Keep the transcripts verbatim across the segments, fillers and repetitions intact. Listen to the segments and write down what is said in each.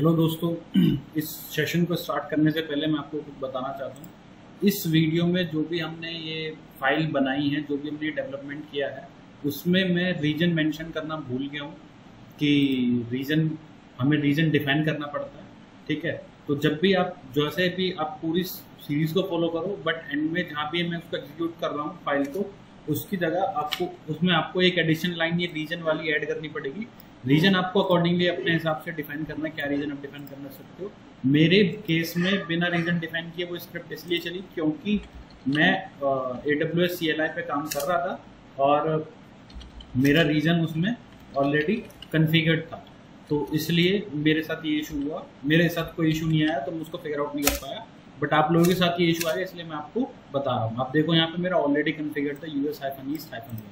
Hello दोस्तों, इस session को स्टार्ट करने से पहले मैं आपको कुछ बताना चाहता हूँ। इस वीडियो में जो भी हमने ये फाइल बनाई है, जो भी हमने डेवलपमेंट किया है, उसमें मैं रीजन मेंशन करना भूल गया हूँ कि रीजन हमें रीजन डिफाइन करना पड़ता है। ठीक है, तो जब भी आप जैसे भी आप पूरी सीरीज़ को फॉलो करो, बट एंड में जहाँ भी मैं उसको एग्जीक्यूट कर रहा हूँ फाइल को, उसकी जगह आपको उसमें आपको एक एडिशनल लाइन ये रीजन वाली ऐड करनी पड़ेगी। रीजन आपको अकॉर्डिंगली अपने हिसाब से डिफाइन करना है, क्या रीजन आप डिफाइन करना सकते हो। मेरे केस में बिना रीजन डिफाइन किए वो स्क्रिप्ट इसलिए चली क्योंकि मैं A W S C L I पे काम कर रहा था और मेरा रीजन उसमें ऑलरेडी कन्फिगर्ड था, तो इसलिए मेरे साथ ये इशू हुआ। मेरे साथ कोई इशू नहीं आया, तो मैं उसको फिगर आउट नहीं कर पाया, बट आप लोगों के साथ ये इशू आया, इसलिए मैं आपको बता रहा हूँ। आप देखो यहाँ पे मेरा ऑलरेडी कन्फिगर्ड था U S hyphen east hyphen.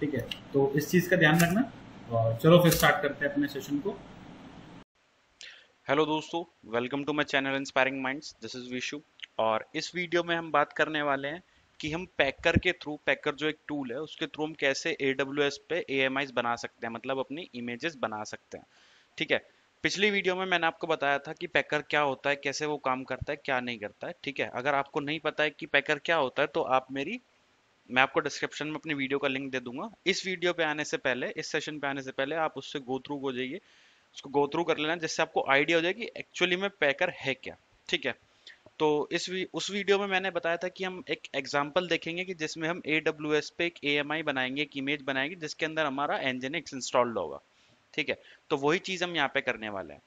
ठीक है, तो इस चीज़ का ध्यान रखना और चलो फिर स्टार्ट करते हैं अपने सेशन को। हेलो दोस्तों, welcome to my channel inspiring minds, this is Vishu. और इस वीडियो में हम बात करने वाले हैं कि हम पैकर के थ्रू, पैकर जो एक टूल है, उसके थ्रू हम कैसे A W S पे A M Is बना सकते हैं, मतलब अपनी इमेजेस बना सकते हैं। ठीक है, पिछली वीडियो में मैंने आपको बताया था कि पैकर क्या होता है, कैसे वो काम करता है, क्या नहीं करता है। ठीक है, अगर आपको नहीं पता है कि पैकर क्या होता है, तो आप मेरी मैं आपको डिस्क्रिप्शन में अपनी वीडियो का लिंक दे दूंगा। इस वीडियो पे आने से पहले, इस सेशन पे आने से पहले आप उससे गो थ्रू हो जाइए, उसको गो थ्रू कर लेना, जिससे आपको आइडिया हो जाए कि एक्चुअली में पैकर है क्या। ठीक है, तो इस उस वीडियो में मैंने बताया था कि हम एक एग्जांपल देखेंगे कि जिसमें हम A W S पे एक A M I बनाएंगे, एक इमेज बनाएंगे, जिसके अंदर हमारा nginx इंस्टॉल्ड होगा। ठीक है, तो वही चीज़ हम यहाँ पे करने वाले हैं।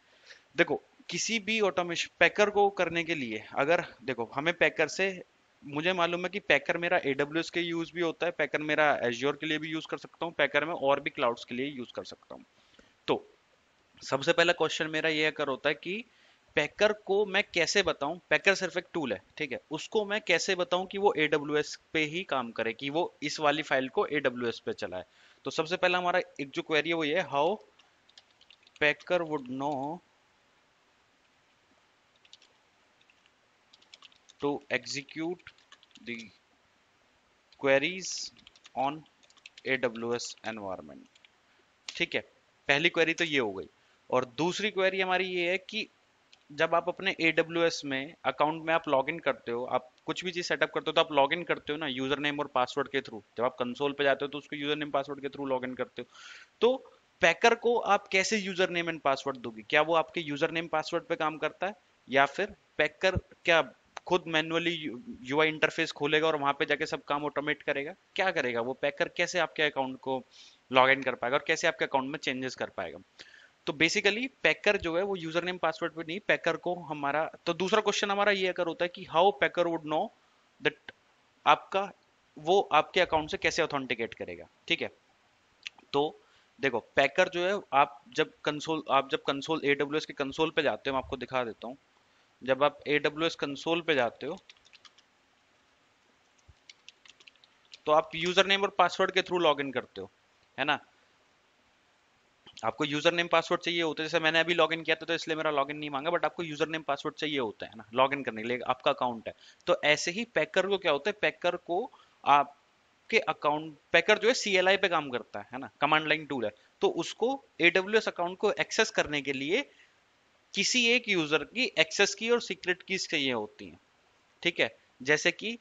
देखो, किसी भी ऑटोमेशन पैकर को करने के लिए, अगर देखो हमें पैकर से, मुझे मालूम है कि पैकर मेरा A W S के यूज़ भी होता है, पैकर मेरा एज्योर के लिए भी यूज़ कर सकता हूँ, पैकर में और भी क्लाउड्स के लिए यूज़ कर सकता हूँ। तो सबसे पहला क्वेश्चन मेरा ये कर होता है कि पैकर को मैं कैसे बताऊँ, पैकर सिर्फ एक टूल है। ठीक है, उसको मैं कैसे बताऊँ कि वो A W S पे ही काम करे, कि वो इस वाली फाइल को A W S पे चलाए। तो सबसे पहला हमारा एक जो क्वेरी है वो ये, how packer would know to execute the queries on A W S environment. ठीक है, पहली क्वेरी तो ये हो गई। और दूसरी क्वेरी हमारी ये है कि जब आप अपने A W S में अकाउंट में आप लॉग इन करते हो, आप कुछ भी चीज़ सेटअप करते हो, तो आप लॉग इन करते हो ना यूज़र नेम और पासवर्ड के थ्रू। जब आप कंसोल पे जाते हो तो उसको यूज़र नेम पासवर्ड के थ्रू लॉग इन करते हो। तो पैकर को आप कैसे यूज़र नेम एंड पासवर्ड दोगे? क्या वो आपके यूज़र नेम पासवर्ड पे काम करता है, या फिर पैकर क्या खुद मैन्युअली यूआई इंटरफेस खोलेगा और वहां पे जाके सब काम ऑटोमेट करेगा? क्या करेगा वो पैकर? कैसे आपके अकाउंट को लॉग इन कर पाएगा और कैसे आपके अकाउंट में चेंजेस कर पाएगा? तो बेसिकली पैकर जो है वो यूजर नेम पासवर्ड पे नहीं, पैकर को हमारा, तो दूसरा क्वेश्चन हमारा ये कर होता है कि how packer would know that आपका वो आपके अकाउंट से कैसे ऑथेंटिकेट करेगा। ठीक है, तो देखो पैकर जो है, आप जब कंसोल आप जब कंसोल A W S के कंसोल पे जाते हो, मैं आपको दिखा देता हूँ। जब आप A W S कंसोल पे जाते हो तो आप यूजर नेम और पासवर्ड के थ्रू लॉग इन करते हो, है ना। आपको यूजर नेम पासवर्ड चाहिए होता है, जैसे मैंने अभी लॉग इन किया था तो इसलिए मेरा लॉग इन नहीं मांगा, बट आपको यूजर नेम पासवर्ड चाहिए होता है ना लॉग इन करने के लिए, आपका अकाउंट है। तो ऐसे ही पैकर को क्या होता है, पैकर को आपके अकाउंट पैकर जो है C L I पे काम करता है, है ना, कमांड लाइन टूल है। तो उसको A W S अकाउंट को एक्सेस करने के लिए किसी एक यूजर की एक्सेस की और सीक्रेट कीज चाहिए होती हैं। ठीक है, जैसे कि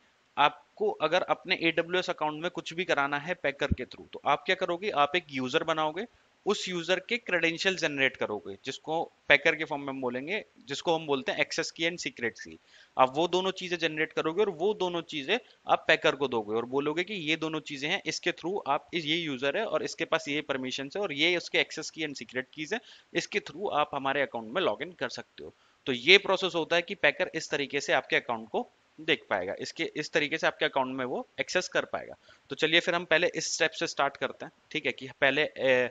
आपको अगर अपने A W S अकाउंट में कुछ भी कराना है पैकर के थ्रू, तो आप क्या करोगे, आप एक यूजर बनाओगे, उस यूजर के क्रेडेंशियल जनरेट करोगे, जिसको पैकर के फॉर्म में बोलेंगे, जिसको हम बोलते हैं एक्सेस की एंड सीक्रेट की। आप वो दोनों चीजें जनरेट करोगे और वो दोनों चीजें आप पैकर को दोगे और बोलोगे कि ये दोनों चीजें हैं, इसके थ्रू आप ये यूजर है और इसके पास ये परमिशन है और ये उसके एक्सेस की एंड सीक्रेट कीज है, इसके थ्रू आप हमारे अकाउंट में लॉग इन कर सकते हो। तो ये प्रोसेस होता है कि पैकर इस तरीके से आपके अकाउंट को देख पाएगा, इसके इस तरीके से आपके अकाउंट में वो एक्सेस कर पाएगा। तो चलिए फिर हम पहले इस स्टेप से स्टार्ट करते हैं। ठीक है, कि पहले ए,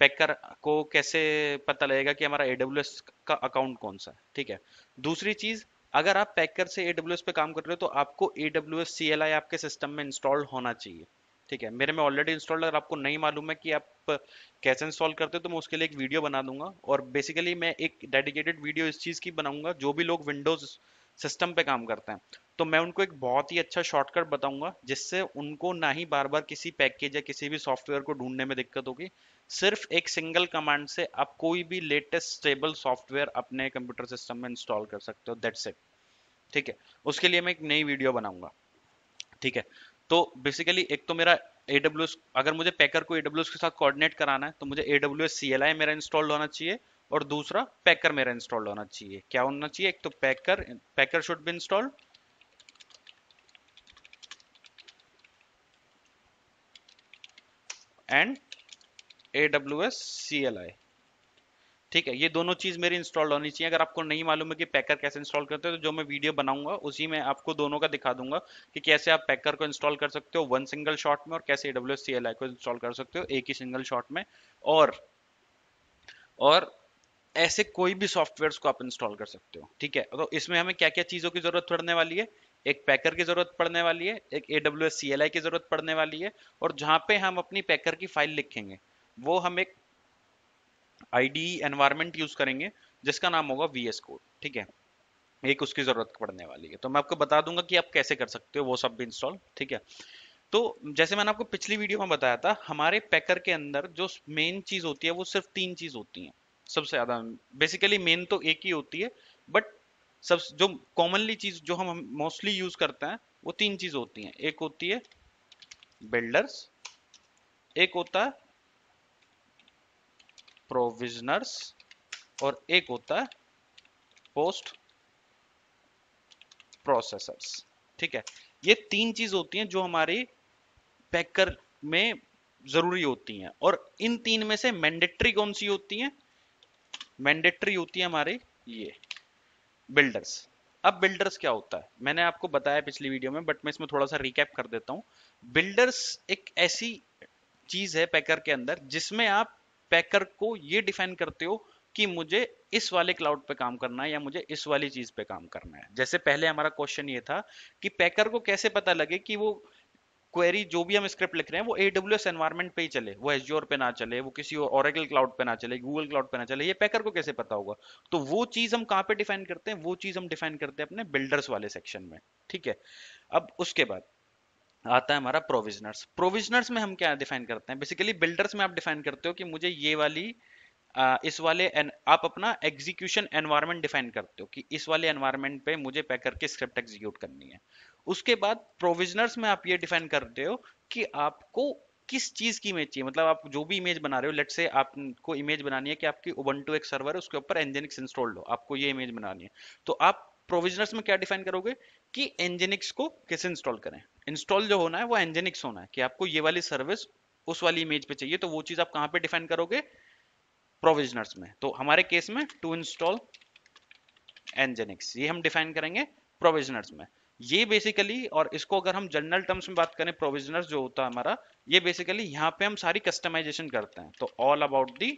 पैकर को कैसे पता लगेगा कि हमारा A W S का अकाउंट कौन सा है। ठीक है, दूसरी चीज, अगर आप पैकर से A W S पे काम कर रहे हो तो आपको A W S C L I आपके सिस्टम में इंस्टॉल होना चाहिए। ठीक है, मेरे में ऑलरेडी इंस्टॉल, अगर आपको नहीं मालूम है कि आप कैसे इंस्टॉल करते हो तो मैं उसके लिए एक वीडियो बना दूंगा। और बेसिकली मैं एक डेडिकेटेड वीडियो इस चीज़ की बनाऊंगा, जो भी लोग विंडोज सिस्टम पे काम करते हैं, तो मैं उनको एक बहुत ही अच्छा शॉर्टकट बताऊंगा जिससे उनको ना ही बार बार किसी पैकेज या किसी भी सॉफ्टवेयर को ढूंढने में दिक्कत होगी। सिर्फ एक सिंगल कमांड से आप कोई भी लेटेस्ट स्टेबल सॉफ्टवेयर अपने कंप्यूटर सिस्टम में इंस्टॉल कर सकते हो, दैट्स इट। ठीक है, उसके लिए मैं एक नई वीडियो बनाऊंगा। ठीक है, तो बेसिकली एक तो मेरा A W S, अगर मुझे पैकर को A W S के साथ कोऑर्डिनेट कराना है तो मुझे A W S C L I मेरा इंस्टॉल्ड होना चाहिए और दूसरा पैकर मेरा इंस्टॉल्ड होना चाहिए। क्या होना चाहिए? एक तो Packer Packer should be installed, and A W S C L I। ठीक है, ये दोनों चीज मेरी इंस्टॉल होनी चाहिए। अगर आपको नहीं मालूम है कि पैकर कैसे इंस्टॉल करते हो तो जो मैं वीडियो बनाऊंगा उसी में आपको दोनों का दिखा दूंगा कि कैसे आप पैकर को इंस्टॉल कर सकते हो वन सिंगल शॉट में और कैसे A W S C L I को इंस्टॉल कर सकते हो एक ही सिंगल शॉट में, और और ऐसे कोई भी सॉफ्टवेयर्स को आप इंस्टॉल कर सकते हो। ठीक है, तो इसमें हमें क्या क्या चीजों की जरूरत पड़ने वाली है? एक पैकर की जरूरत पड़ने वाली है, एक A W S C L I की जरूरत पड़ने वाली है, और जहां पे हम अपनी पैकर की फाइल लिखेंगे वो हम एक I D E environment use करेंगे जिसका नाम होगा V S कोड। ठीक है, एक उसकी जरूरत पड़ने वाली है, तो मैं आपको बता दूंगा कि आप कैसे कर सकते हो वो सब भी इंस्टॉल। ठीक है, तो जैसे मैंने आपको पिछली वीडियो में बताया था, हमारे पैकर के अंदर जो मेन चीज होती है वो सिर्फ तीन चीज होती है सबसे ज्यादा। बेसिकली मेन तो एक ही होती है, बट सब जो कॉमनली चीज जो हम मोस्टली यूज करते हैं वो तीन चीज होती हैं। एक होती है बिल्डर्स, एक होता है प्रोविजनर्स, और एक होता है पोस्ट प्रोसेसर्स। ठीक है, ये तीन चीज होती हैं जो हमारे पैकर में जरूरी होती हैं, और इन तीन में से मैंडेटरी कौन सी होती हैं? मैंडेटरी होती है हमारे ये बिल्डर्स। अब बिल्डर्स क्या होता है मैंने आपको बताया पिछली वीडियो में, बट मैं इसमें थोड़ा सा रिकैप कर देता हूं। बिल्डर्स एक ऐसी चीज है पैकर के अंदर जिसमें आप पैकर को ये डिफाइन करते हो कि मुझे इस वाले क्लाउड पे काम करना है या मुझे इस वाली चीज पे काम करना है। जैसे पहले हमारा क्वेश्चन ये था कि पैकर को कैसे पता लगे कि वो क्वेरी जो भी हम स्क्रिप्ट लिख रहे हैं वो A W S एनवायरनमेंट पे ही चले, वो एज़्योर पे ना चले, वो किसी ओरेकल क्लाउड पे ना चले, गूगल क्लाउड पे ना चले, ये पैकर को कैसे पता होगा? तो वो चीज हम कहाँ पे डिफाइन करते हैं? वो चीज हम डिफाइन करते हैं अपने बिल्डर्स वाले सेक्शन में। ठीक है, अब उसके बाद आता है हमारा प्रोविजनर्स। प्रोविजनर्स में हम क्या डिफाइन करते हैं? बेसिकली बिल्डर्स में आप डिफाइन करते हो कि मुझे ये वाली आ, इस वाले एन, आप अपना एग्जीक्यूशन एनवायरनमेंट डिफाइन करते हो कि इस वाले एनवायरनमेंट पे मुझे पैकर की स्क्रिप्ट एग्जीक्यूट करनी है। उसके बाद प्रोविजनर्स में आप ये डिफाइन करते हो कि आपको किस चीज की इमेज चाहिए, मतलब आप जो भी इमेज बना रहे हो, लेट से आपको इमेज बनानी है कि आपकी उबंटू एक सर्वर है उसके ऊपर nginx इंस्टॉल्ड हो, आपको ये इमेज बनानी है, तो आप प्रोविजनर्स में क्या डिफाइन करोगे कि nginx को कैसे इंस्टॉल करें। इंस्टॉल जो होना है वो nginx होना है कि आपको ये वाली सर्विस उस वाली इमेज पे चाहिए, तो वो चीज आप कहाँ पे डिफाइन करोगे? प्रोविजनर्स में। तो हमारे केस में टू इंस्टॉल nginx ये हम डिफाइन करेंगे प्रोविजनर्स में। ये बेसिकली, और इसको अगर हम जनरल टर्म्स में बात करें, प्रोविजनर्स जो होता है हमारा, ये बेसिकली यहाँ पे हम सारी कस्टमाइजेशन करते हैं, तो ऑल अबाउट दी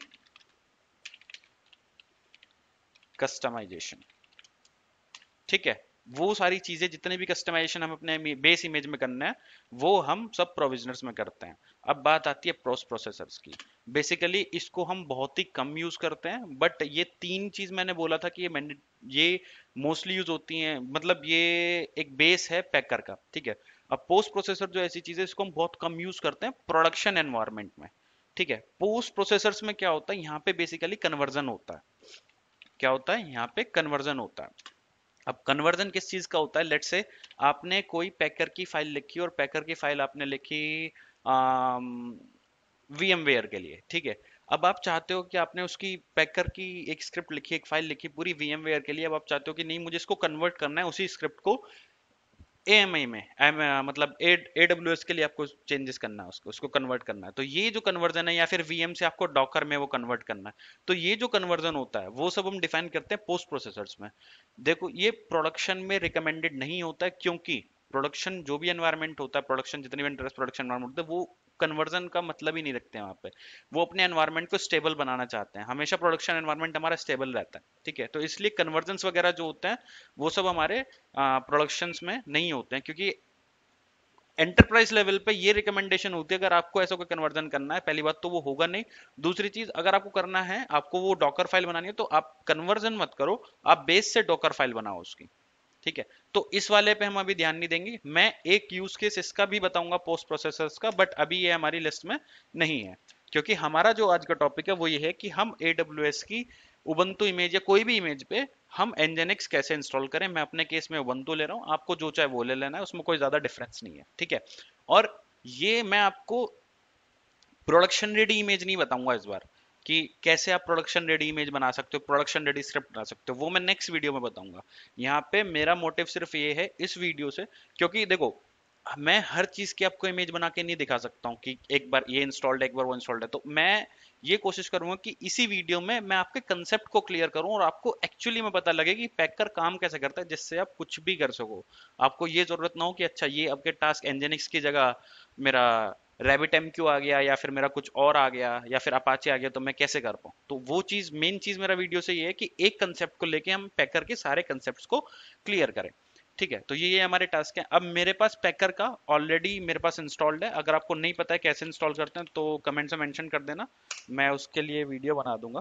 कस्टमाइजेशन। ठीक है, वो सारी चीजें जितने भी कस्टमाइजेशन हम अपने बेस इमेज में करना है वो हम सब प्रोविजनर्स में करते हैं। अब बात आती है पोस्ट प्रोसेसर्स की। बेसिकली इसको हम बहुत ही कम यूज करते हैं, बट ये तीन चीज मैंने बोला था कि ये मैंने ये मोस्टली यूज होती हैं, मतलब ये एक बेस है पैकर का। ठीक है, अब पोस्ट प्रोसेसर जो ऐसी चीज है इसको हम बहुत कम यूज करते हैं प्रोडक्शन एनवायरमेंट में। ठीक है, पोस्ट प्रोसेसर्स में क्या होता है, यहाँ पे बेसिकली कन्वर्जन होता है। क्या होता है? यहाँ पे कन्वर्जन होता है। अब कन्वर्जन किस चीज का होता है? लेट्स से आपने कोई पैकर की फाइल लिखी और पैकर की फाइल आपने लिखी वीएमवेयर के लिए। ठीक है, अब आप चाहते हो कि आपने उसकी पैकर की एक स्क्रिप्ट लिखी, एक फाइल लिखी पूरी वीएमवेयर के लिए। अब आप चाहते हो कि नहीं, मुझे इसको कन्वर्ट करना है उसी स्क्रिप्ट को A M I में, मतलब A W S के लिए आपको चेंजेस करना है, उसको उसको कन्वर्ट करना है, तो ये जो कन्वर्जन है, या फिर V M से आपको Docker में वो कन्वर्ट करना है, तो ये जो कन्वर्जन होता है वो सब हम डिफाइन करते हैं पोस्ट प्रोसेसर्स में। देखो, ये प्रोडक्शन में रिकमेंडेड नहीं होता है, क्योंकि प्रोडक्शन जो भी एनवायरमेंट होता है, प्रोडक्शन जितने भी इंटरेस्ट प्रोडक्शन एनवायरमेंट होता है, वो कन्वर्जन का मतलब ही नहीं रखते हैं वहाँ पे। वो अपने एनवायरमेंट को स्टेबल बनाना चाहते हैं, हमेशा प्रोडक्शन एनवायरमेंट हमारा स्टेबल रहता है। ठीक है, तो इसलिए कन्वर्जन्स वगैरह जो होते हैं वो सब हमारे प्रोडक्शंस में नहीं होते हैं, क्योंकि एंटरप्राइज लेवल पे ये रिकमेंडेशन होती है अगर आपको ऐसा कोई कन्वर्जन करना है, पहली बात तो वो होगा नहीं। दूसरी चीज, अगर आपको करना है, आपको वो डॉकर फाइल बनानी है, तो आप कन्वर्जन मत करो, आप बेस से डॉकर फाइल बनाओ उसकी। ठीक है, तो इस वाले पे हम अभी ध्यान नहीं देंगे। मैं एक यूज केस इसका भी बताऊंगा पोस्ट प्रोसेसर्स का, बट अभी ये हमारी लिस्ट में नहीं है, क्योंकि हमारा जो आज का टॉपिक है वो ये है कि हम A W S की Ubuntu इमेज या कोई भी इमेज पे हम nginx कैसे इंस्टॉल करें। मैं अपने केस में Ubuntu ले रहा हूँ, आपको जो चाहे वो ले लेना है, उसमें कोई ज्यादा डिफरेंस नहीं है, ठीक है। और ये मैं आपको प्रोडक्शन रेडी इमेज नहीं बताऊंगा इस बार कि कैसे आप प्रोडक्शन रेडी इमेज बना सकते हो, प्रोडक्शन रेडी स्क्रिप्ट बना सकते हो, वो मैं नेक्स्ट वीडियो में बताऊंगा। यहाँ पे मेरा मोटिव सिर्फ ये है इस वीडियो से, क्योंकि देखो मैं हर चीज की आपको इमेज बना के नहीं दिखा सकता हूँ कि एक बार ये इंस्टॉल्ड है एक बार वो इंस्टॉल्ड है, तो मैं ये कोशिश करूंगा कि इसी वीडियो में मैं आपके कंसेप्ट को क्लियर करूं और आपको एक्चुअली में पता लगे कि पैकर काम कैसे करता है, जिससे आप कुछ भी कर सको। आपको ये जरूरत ना हो कि अच्छा ये आपके टास्क nginx की जगह मेरा RabbitMQ आ गया या फिर मेरा कुछ और आ गया या फिर अपाचे आ गया तो मैं कैसे कर पाऊँ। तो वो चीज मेन चीज मेरा वीडियो से ये है कि एक कंसेप्ट को लेके हम पैकर के सारे कंसेप्ट को क्लियर करें, ठीक है। तो ये ये हमारे टास्क है। अब मेरे पास पैकर का ऑलरेडी मेरे पास इंस्टॉल्ड है, अगर आपको नहीं पता है कैसे इंस्टॉल करते हैं तो कमेंट में मेंशन कर देना, मैं उसके लिए वीडियो बना दूंगा,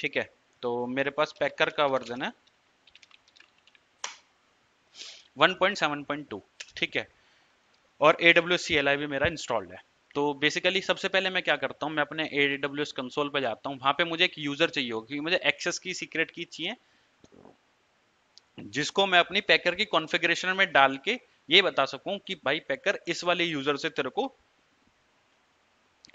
ठीक है। तो मेरे पास पैकर का वर्जन है one point seven point two, ठीक है, और A W S C L I भी मेरा इंस्टॉल्ड है। तो बेसिकली सबसे पहले मैं क्या करता हूँ, मैं अपने A W S कंसोल पे जाता हूँ, वहां पे मुझे एक यूजर चाहिए होगा क्योंकि मुझे एक्सेस की सीक्रेट की चाहिए जिसको मैं अपनी पैकर की कॉन्फ़िगरेशन में डाल के ये बता सकूं कि भाई पैकर इस वाले यूजर से तेरे को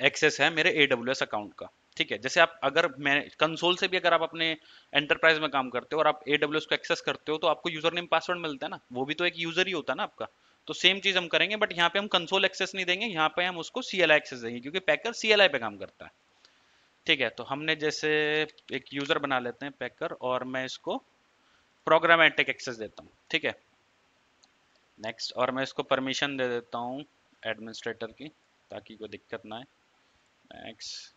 एक्सेस है मेरे A W S अकाउंट का, ठीक है। जैसे आप अगर मैं कंसोल से भी अगर आप अपने एंटरप्राइज में काम करते हो और आप A W S को एक्सेस करते हो तो आपको यूजर नेम पासवर्ड मिलता है ना, वो भी तो एक यूजर ही होता है ना आपका। तो सेम चीज हम करेंगे, बट यहाँ पे हम कंसोल एक्सेस नहीं देंगे, यहाँ पे हम उसको C L I एक्सेस देंगे क्योंकि पैकर C L I पे काम करता है, ठीक है। तो हमने जैसे एक यूजर बना लेते हैं पैकर और मैं इसको प्रोग्रामेटिक एक्सेस देता हूँ, ठीक है, नेक्स्ट, और मैं इसको परमिशन दे देता हूँ एडमिनिस्ट्रेटर की ताकि कोई दिक्कत ना आए, नेक्स्ट,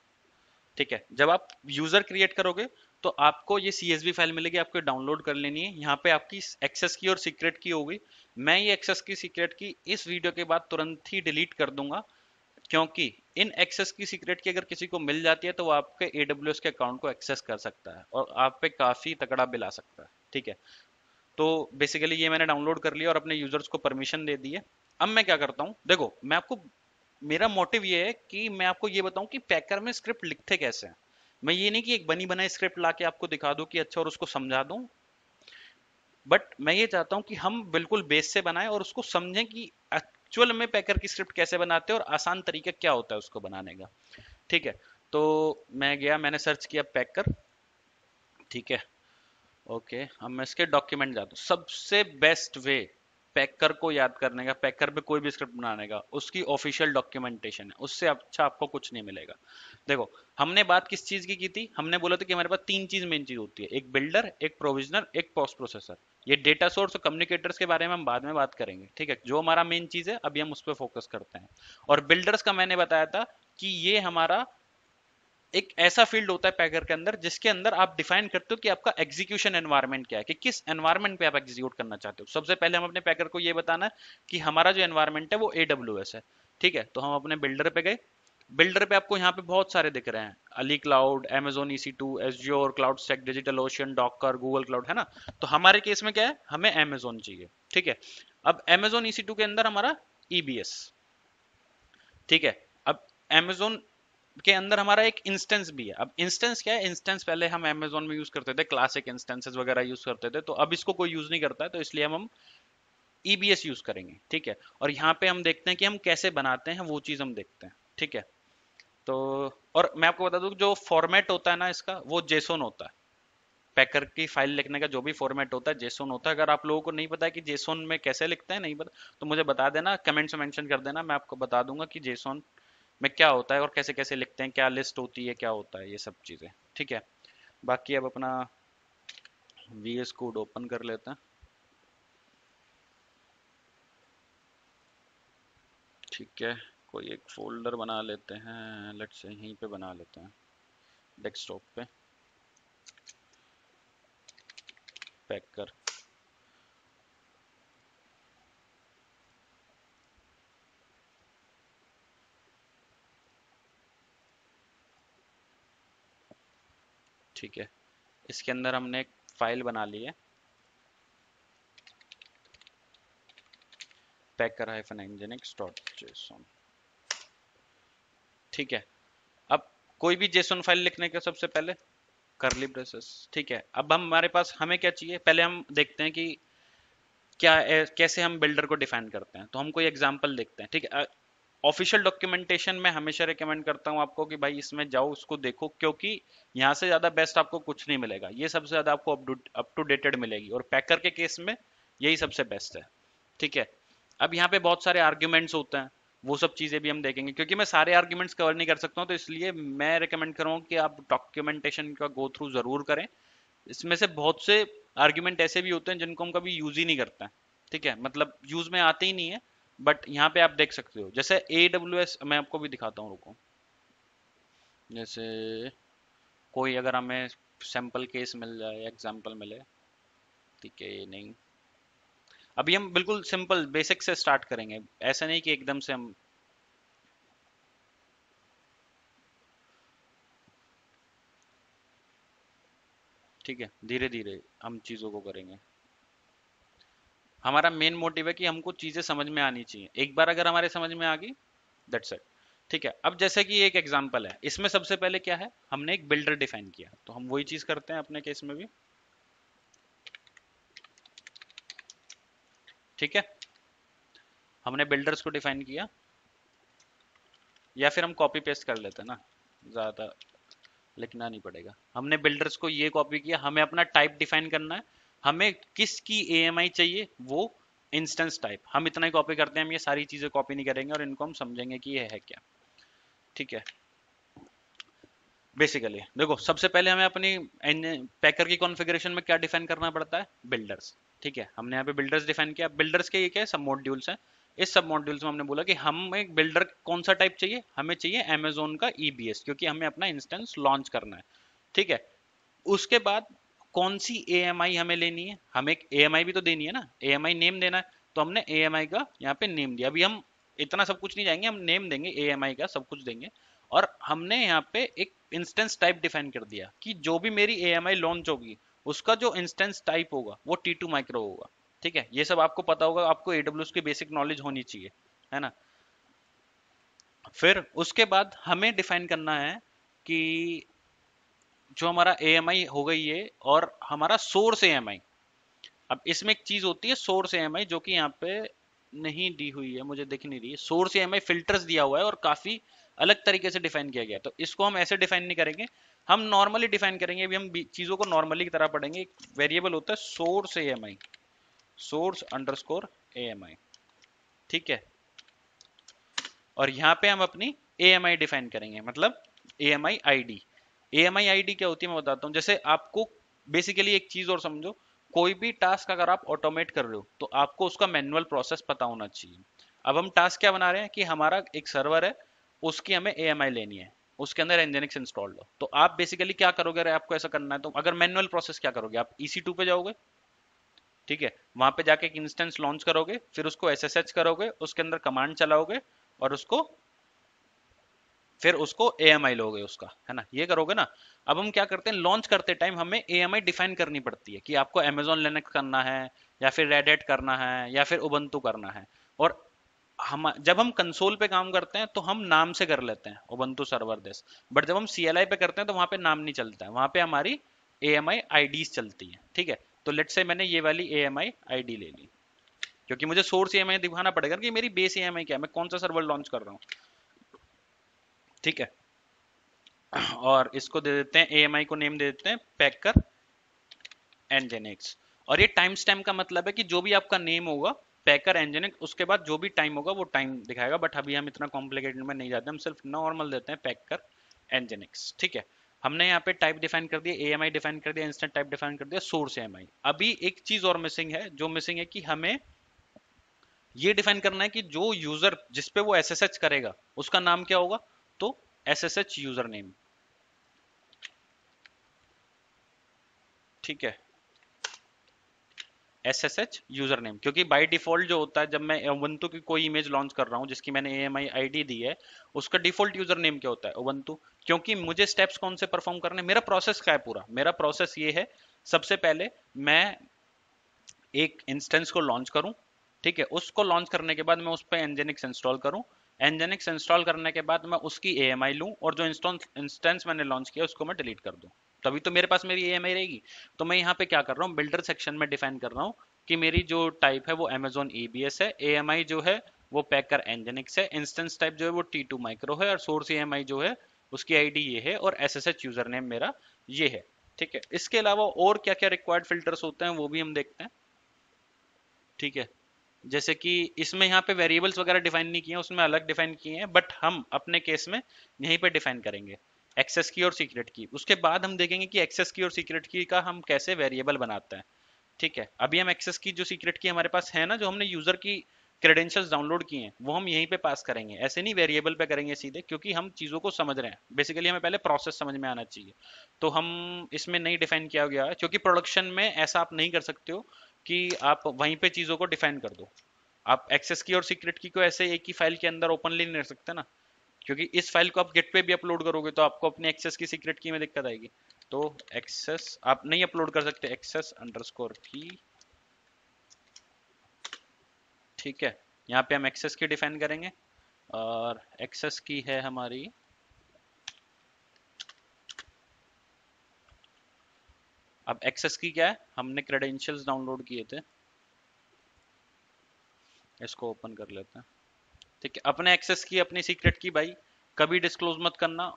ठीक है। जब आप यूजर क्रिएट करोगे तो आपको ये C S V फाइल मिलेगी, आपको डाउनलोड कर लेनी है। यहाँ पे आपकी एक्सेस की और सीक्रेट की होगी, मैं ये एक्सेस की सीक्रेट की इस वीडियो के बाद तुरंत ही डिलीट कर दूंगा, क्योंकि इन एक्सेस की सीक्रेट की अगर किसी को मिल जाती है तो वो आपके A W S के अकाउंट को एक्सेस कर सकता है और आप पे काफी तगड़ा बिल आ सकता है, ठीक है। तो बेसिकली ये मैंने डाउनलोड कर लिया और अपने यूजर्स को परमिशन दे दी है। अब मैं क्या करता हूँ, देखो मैं आपको, मेरा मोटिव ये है कि मैं आपको ये बताऊं कि पैकर में स्क्रिप्ट लिखते कैसे हैं। मैं ये नहीं कि एक बनी बनाई स्क्रिप्ट लाके आपको दिखा दूं कि अच्छा और उसको समझा दूं, बट मैं ये चाहता हूं कि हम बिल्कुल बेस से बनाएं और उसको समझें कि एक्चुअल में पैकर की स्क्रिप्ट कैसे बनाते हैं और आसान तरीका क्या होता है उसको बनाने का, ठीक है। तो मैं गया, मैंने सर्च किया पैकर, ठीक है, ओके। अब मैं इसके डॉक्यूमेंट जाता हूँ। सबसे बेस्ट वे पैकर को याद करने का, पैकर पे कोई भी स्क्रिप्ट बनाने का, उसकी ऑफिशियल डॉक्यूमेंटेशन है, उससे अच्छा आपको कुछ नहीं मिलेगा। देखो हमने बात किस चीज की की थी, हमने बोला था कि हमारे पास तीन चीज मेन चीज होती है, एक बिल्डर, एक प्रोविजनर, एक पोस्ट प्रोसेसर। ये डेटा सोर्स और कम्युनिकेटर्स के बारे में हम बाद में बात करेंगे, ठीक है, जो हमारा मेन चीज है अभी हम उस पर फोकस करते हैं। और बिल्डर्स का मैंने बताया था कि ये हमारा एक ऐसा फील्ड होता है पैकर के अंदर जिसके अंदर आप डिफाइन करते हो कि आपका एग्जीक्यूशन एनवायरनमेंट क्या है, कि किस एनवायरनमेंट पे आप एग्जीक्यूट करना चाहते हो। सबसे पहले हम अपने पैकर को ये बताना है कि हमारा जो एनवायरनमेंट है वो A W S है, ठीक है। तो हम अपने बिल्डर पे गए, बिल्डर पे आपको यहाँ पे बहुत सारे दिख रहे हैं, Ali Cloud, Amazon E C two, Azure, cloud stack, digital ocean, Docker, Google cloud, है ना। तो हमारे केस में क्या है, हमें एमेजोन चाहिए, ठीक है। अब एमेजोन E C टू के अंदर हमारा E B S, ठीक है। अब एमेजोन के अंदर हमारा एक इंस्टेंस भी है। अब इंस्टेंस क्या है, इंस्टेंस पहले हम अमेजोन में यूज करते थे, क्लासिक इंस्टेंसेस वगैरह यूज करते थे, तो अब इसको कोई यूज नहीं करता है तो इसलिए हम हम E B S यूज करेंगे, ठीक है। और यहाँ पे हम देखते हैं कि हम कैसे बनाते हैं, वो चीज हम देखते हैं, ठीक है। तो और मैं आपको बता दूं जो फॉर्मेट होता है ना इसका, वो जेसोन होता है। पैकर की फाइल लिखने का जो भी फॉर्मेट होता है जेसोन होता है। अगर आप लोगों को नहीं पता है कि जेसोन में कैसे लिखते हैं, नहीं पता तो मुझे बता देना, कमेंट्स में मेंशन कर देना, मैं आपको बता दूंगा कि जेसोन में क्या होता है और कैसे कैसे लिखते हैं, क्या लिस्ट होती है, क्या होता है, ये सब चीजें, ठीक है। बाकी अब अपना V S कोड ओपन कर लेते हैं, ठीक है। कोई एक फोल्डर बना लेते हैं, लेट्स से यहीं पे बना लेते हैं डेस्कटॉप पे, पैकर, ठीक है। इसके अंदर हमने एक फाइल बना ली है packer-nginx.json। ठीक है, अब कोई भी जेसन फाइल लिखने के सबसे पहले करली ब्रेसेस। ठीक है, अब हम हमारे पास हमें क्या चाहिए, पहले हम देखते हैं कि क्या कैसे हम बिल्डर को डिफाइन करते हैं। तो हम कोई एग्जांपल देखते हैं। ठीक है, ऑफिशियल डॉक्यूमेंटेशन में हमेशा रिकमेंड करता हूं आपको कि भाई इसमें जाओ, उसको देखो, क्योंकि यहाँ से ज्यादा बेस्ट आपको कुछ नहीं मिलेगा। ये सबसे ज्यादा आपको अप टू डेटेड मिलेगी और पैकर के केस में यही सबसे बेस्ट है। ठीक है, अब यहाँ पे बहुत सारे आर्ग्यूमेंट्स होते हैं, वो सब चीजें भी हम देखेंगे। क्योंकि मैं सारे आर्ग्यूमेंट्स कवर नहीं कर सकता हूं, तो इसलिए मैं रिकमेंड कर रहा हूं कि आप डॉक्यूमेंटेशन का गो थ्रू जरूर करें। इसमें से बहुत से आर्ग्यूमेंट ऐसे भी होते हैं जिनको हम कभी यूज ही नहीं करते हैं। ठीक है, मतलब यूज में आते ही नहीं है, बट यहाँ पे आप देख सकते हो। जैसे A W S, मैं आपको भी दिखाता हूँ, रुको। जैसे कोई अगर हमें सैंपल केस मिल जाए, एग्जाम्पल मिले, ठीक है, ये नहीं। अभी हम बिल्कुल सिंपल बेसिक से स्टार्ट करेंगे, ऐसा नहीं कि एकदम से हम। ठीक है, धीरे धीरे हम चीजों को करेंगे। हमारा मेन मोटिव है कि हमको चीजें समझ में आनी चाहिए। एक बार अगर हमारे समझ में आ गई, दैट्स इट। ठीक है, अब जैसे कि एक एग्जांपल है, इसमें सबसे पहले क्या है, हमने एक बिल्डर डिफाइन किया, तो हम वही चीज करते हैं अपने केस में भी। ठीक है, हमने बिल्डर्स को डिफाइन किया, या फिर हम कॉपी पेस्ट कर लेते हैं ना, ज्यादा लिखना नहीं पड़ेगा। हमने बिल्डर्स को ये कॉपी किया, हमें अपना टाइप डिफाइन करना है, हमें किसकी A M I चाहिए, वो इंस्टेंस टाइप, हम इतना ही कॉपी करते हैं। हम ये सारी चीजें कॉपी नहीं करेंगे और इनको हम समझेंगे कि ये है क्या। ठीक है, बेसिकली देखो, सबसे पहले हमें अपनी पैकर की कॉन्फ़िगरेशन में क्या डिफाइन करना पड़ता है, बिल्डर्स। ठीक है, हमने यहाँ पे बिल्डर्स डिफाइन किया। बिल्डर्स के ये क्या है, सब मॉड्यूल्स हैं। इस सब मॉड्यूल्स में हमने बोला कि हम एक बिल्डर कौन सा टाइप चाहिए, हमें चाहिए अमेजोन का E B S, क्योंकि हमें अपना इंस्टेंस लॉन्च करना है। ठीक है, उसके बाद कौन सी A M I हमें लेनी है, हमें एक A M I भी तो देनी है ना, A M I नेम देना है, तो हमने A M I का यहाँ पे नेम दिया। अभी हम इतना सब कुछ नहीं जाएंगे, हम नेम देंगे A M I का, सब कुछ देंगे। और हमने यहाँ पे एक इंस्टेंस टाइप डिफाइन कर दिया कि जो भी मेरी A M I लॉन्च होगी उसका जो इंस्टेंस टाइप होगा वो T टू माइक्रो होगा। ठीक है, ये सब आपको पता होगा, आपको A W S की बेसिक नॉलेज होनी चाहिए, है ना। फिर उसके बाद हमें डिफाइन करना है कि जो हमारा A M I हो गई है और हमारा सोर्स A M I। अब इसमें एक चीज होती है सोर्स A M I, जो कि यहाँ पे नहीं दी हुई है, मुझे दिख नहीं रही है। Source A M I filters दिया हुआ है और काफी अलग तरीके से डिफाइन किया गया, तो इसको हम ऐसे डिफाइन नहीं करेंगे, हम नॉर्मली डिफाइन करेंगे। अभी हम चीजों को नॉर्मली की तरह पढ़ेंगे। एक वेरिएबल होता है source A M I, source underscore A M I। ठीक है, और यहाँ पे हम अपनी A M I डिफाइन करेंगे, मतलब A M I I D। A M I I D क्या होती है मैं बताता हूँ। जैसे आपको बेसिकली एक चीज और समझो, कोई भी टास्क अगर आप ऑटोमेट कर रहे हो तो आपको उसका मैनुअल प्रोसेस पता होना चाहिए। अब हम टास्क क्या बना रहे हैं कि हमारा एक सर्वर है, उसकी हमें A M I लेनी है, उसके अंदर nginx इंस्टॉल हो। तो आप बेसिकली क्या करोगे, अगर आपको ऐसा करना है तो अगर मैनुअल प्रोसेस क्या करोगे, आप E C टू पे जाओगे। ठीक है, वहां पे जाके एक इंस्टेंस लॉन्च करोगे, फिर उसको S S H करोगे, उसके अंदर कमांड चलाओगे और उसको फिर उसको A M I लोगे उसका, है ना, ये करोगे ना। अब हम क्या करते हैं, लॉन्च करते टाइम हमें A M I डिफाइन करनी पड़ती है कि आपको Amazon Linux करना है या फिर Red Hat करना है या फिर Ubuntu करना है। और हम जब हम कंसोल पे काम करते हैं तो हम नाम से कर लेते हैं Ubuntu सर्वर दिस, बट जब हम C L I पे करते हैं तो वहां पे नाम नहीं चलता है, वहां पे हमारी A M I I Ds चलती है। ठीक है, तो लेट्स से मैंने ये वाली A M I I D ले ली, क्योंकि मुझे सोर्स A M I दिखाना पड़ेगा कि मेरी बेस A M I क्या है, मैं कौन सा सर्वर लॉन्च कर रहा हूँ। ठीक है, और इसको दे देते हैं A M I को नेम दे देते हैं पैकर nginx, और ये टाइम स्टैम्प का मतलब है कि जो भी आपका नेम होगा पैकर nginx, उसके बाद जो भी टाइम होगा वो टाइम दिखाएगा। बट अभी हम इतना कॉम्प्लिकेटेड में नहीं जाते, हम सिर्फ नॉर्मल देते हैं पैकर nginx। ठीक है, हमने यहाँ पे टाइप डिफाइन कर दिया, A M I डिफाइन कर दिया, इंस्टेंट टाइप डिफाइन कर दिया, सोर्स A M I। अभी एक चीज और मिसिंग है, जो मिसिंग है कि हमें ये डिफाइन करना है कि जो यूजर जिसपे वो S S H करेगा उसका नाम क्या होगा, तो S S H user name. ठीक है, S S H user name, क्योंकि बाय डिफॉल्ट जो होता है जब मैं Ubuntu की कोई इमेज लॉन्च कर रहा हूं जिसकी मैंने A M I I D दी है, उसका डिफॉल्ट यूजर नेम क्या होता है, Ubuntu। क्योंकि मुझे स्टेप्स कौन से परफॉर्म करने, मेरा प्रोसेस क्या है पूरा, मेरा प्रोसेस ये है, सबसे पहले मैं एक इंस्टेंस को लॉन्च करूं। ठीक है, उसको लॉन्च करने के बाद मैं उस पर nginx इंस्टॉल करूं, nginx इंस्टॉल करने के बाद मैं उसकी A M I लूं और जो इंस्टेंस मैंने लॉन्च किया उसको मैं डिलीट कर दूं, तभी तो मेरे पास मेरी A M I रहेगी। तो मैं यहाँ पे क्या कर रहा हूँ, बिल्डर सेक्शन में डिफाइन कर रहा हूँ कि मेरी जो टाइप है वो Amazon E B S है, A M I जो है वो पैकर nginx है, इंस्टेंस टाइप जो है वो T टू माइक्रो है और सोर्स A M I जो है उसकी आईडी ये है और S S H user name मेरा ये है। ठीक है, इसके अलावा और क्या क्या रिक्वायर्ड फिल्टर्स होते हैं वो भी हम देखते हैं। ठीक है, जैसे कि इसमें यहाँ पे वेरिएबल्स वगैरह डिफाइन नहीं किए हैं, उसमें अलग डिफाइन किए हैं, बट हम अपने केस में यहीं पे डिफाइन करेंगे एक्सेस की और सीक्रेट की। उसके बाद हम देखेंगे कि एक्सेस की और सीक्रेट की का हम कैसे वेरिएबल बनाते हैं। ठीक है, अभी हम एक्सेस की जो सीक्रेट की हमारे पास है ना, जो हमने यूजर की क्रेडेंशियल्स डाउनलोड किए हैं वो हम यहीं पे पास करेंगे, ऐसे नहीं वेरिएबल पे करेंगे सीधे, क्योंकि हम चीज़ों को समझ रहे हैं। बेसिकली हमें पहले प्रोसेस समझ में आना चाहिए, तो हम इसमें नहीं डिफाइन किया गया है, क्योंकि प्रोडक्शन में ऐसा आप नहीं कर सकते हो कि आप वहीं पे चीज़ों को डिफाइन कर दो। आप एक्सेस की और सीक्रेट की को ऐसे एक ही फाइल के अंदर ओपनली नहीं रख सकते ना, क्योंकि इस फाइल को आप गिट पे भी अपलोड करोगे तो आपको अपनी एक्सेस की सीक्रेट की में दिक्कत आएगी। तो एक्सेस आप नहीं अपलोड कर सकते, एक्सेस अंडरस्कोर की। ठीक है, यहाँ पे हम एक्सेस की डिफाइन करेंगे और एक्सेस की है हमारी अब एक्सेस की क्या है, हमने क्रेडेंशियल्स डाउनलोड किए थे, इसको ओपन कर लेते हैं। ठीक है, अपने एक्सेस की अपनी सीक्रेट की भाई कभी डिस्क्लोज मत करना,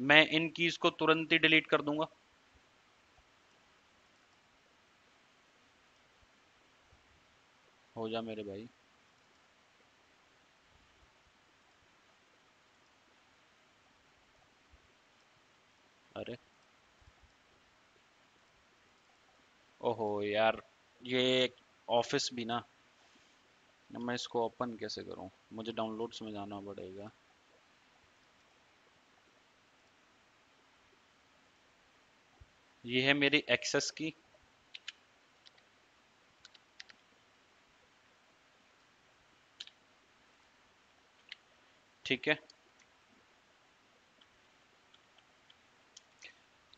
मैं इन कीज को तुरंत ही डिलीट कर दूंगा। हो जा मेरे भाई, अरे ओहो यार, ये ऑफिस भी ना, मैं इसको ओपन कैसे करूं, मुझे डाउनलोड्स में जाना पड़ेगा। ये है मेरी एक्सेस की, ठीक है।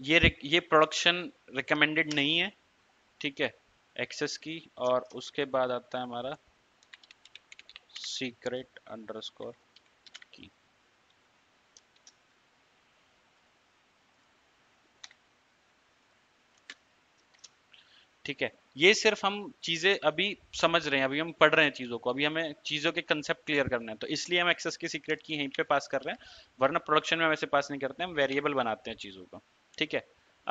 ये ये प्रोडक्शन रिकमेंडेड नहीं है, ठीक है, एक्सेस की। और उसके बाद आता है हमारा सीक्रेट अंडरस्कोर की। ठीक है, ये सिर्फ हम चीजें अभी समझ रहे हैं, अभी हम पढ़ रहे हैं चीजों को, अभी हमें चीजों के कंसेप्ट क्लियर करना है, तो इसलिए हम एक्सेस की सीक्रेट की यहीं पे पास कर रहे हैं, वरना प्रोडक्शन में हम ऐसे पास नहीं करते, हम वेरिएबल बनाते हैं चीजों का। ठीक है,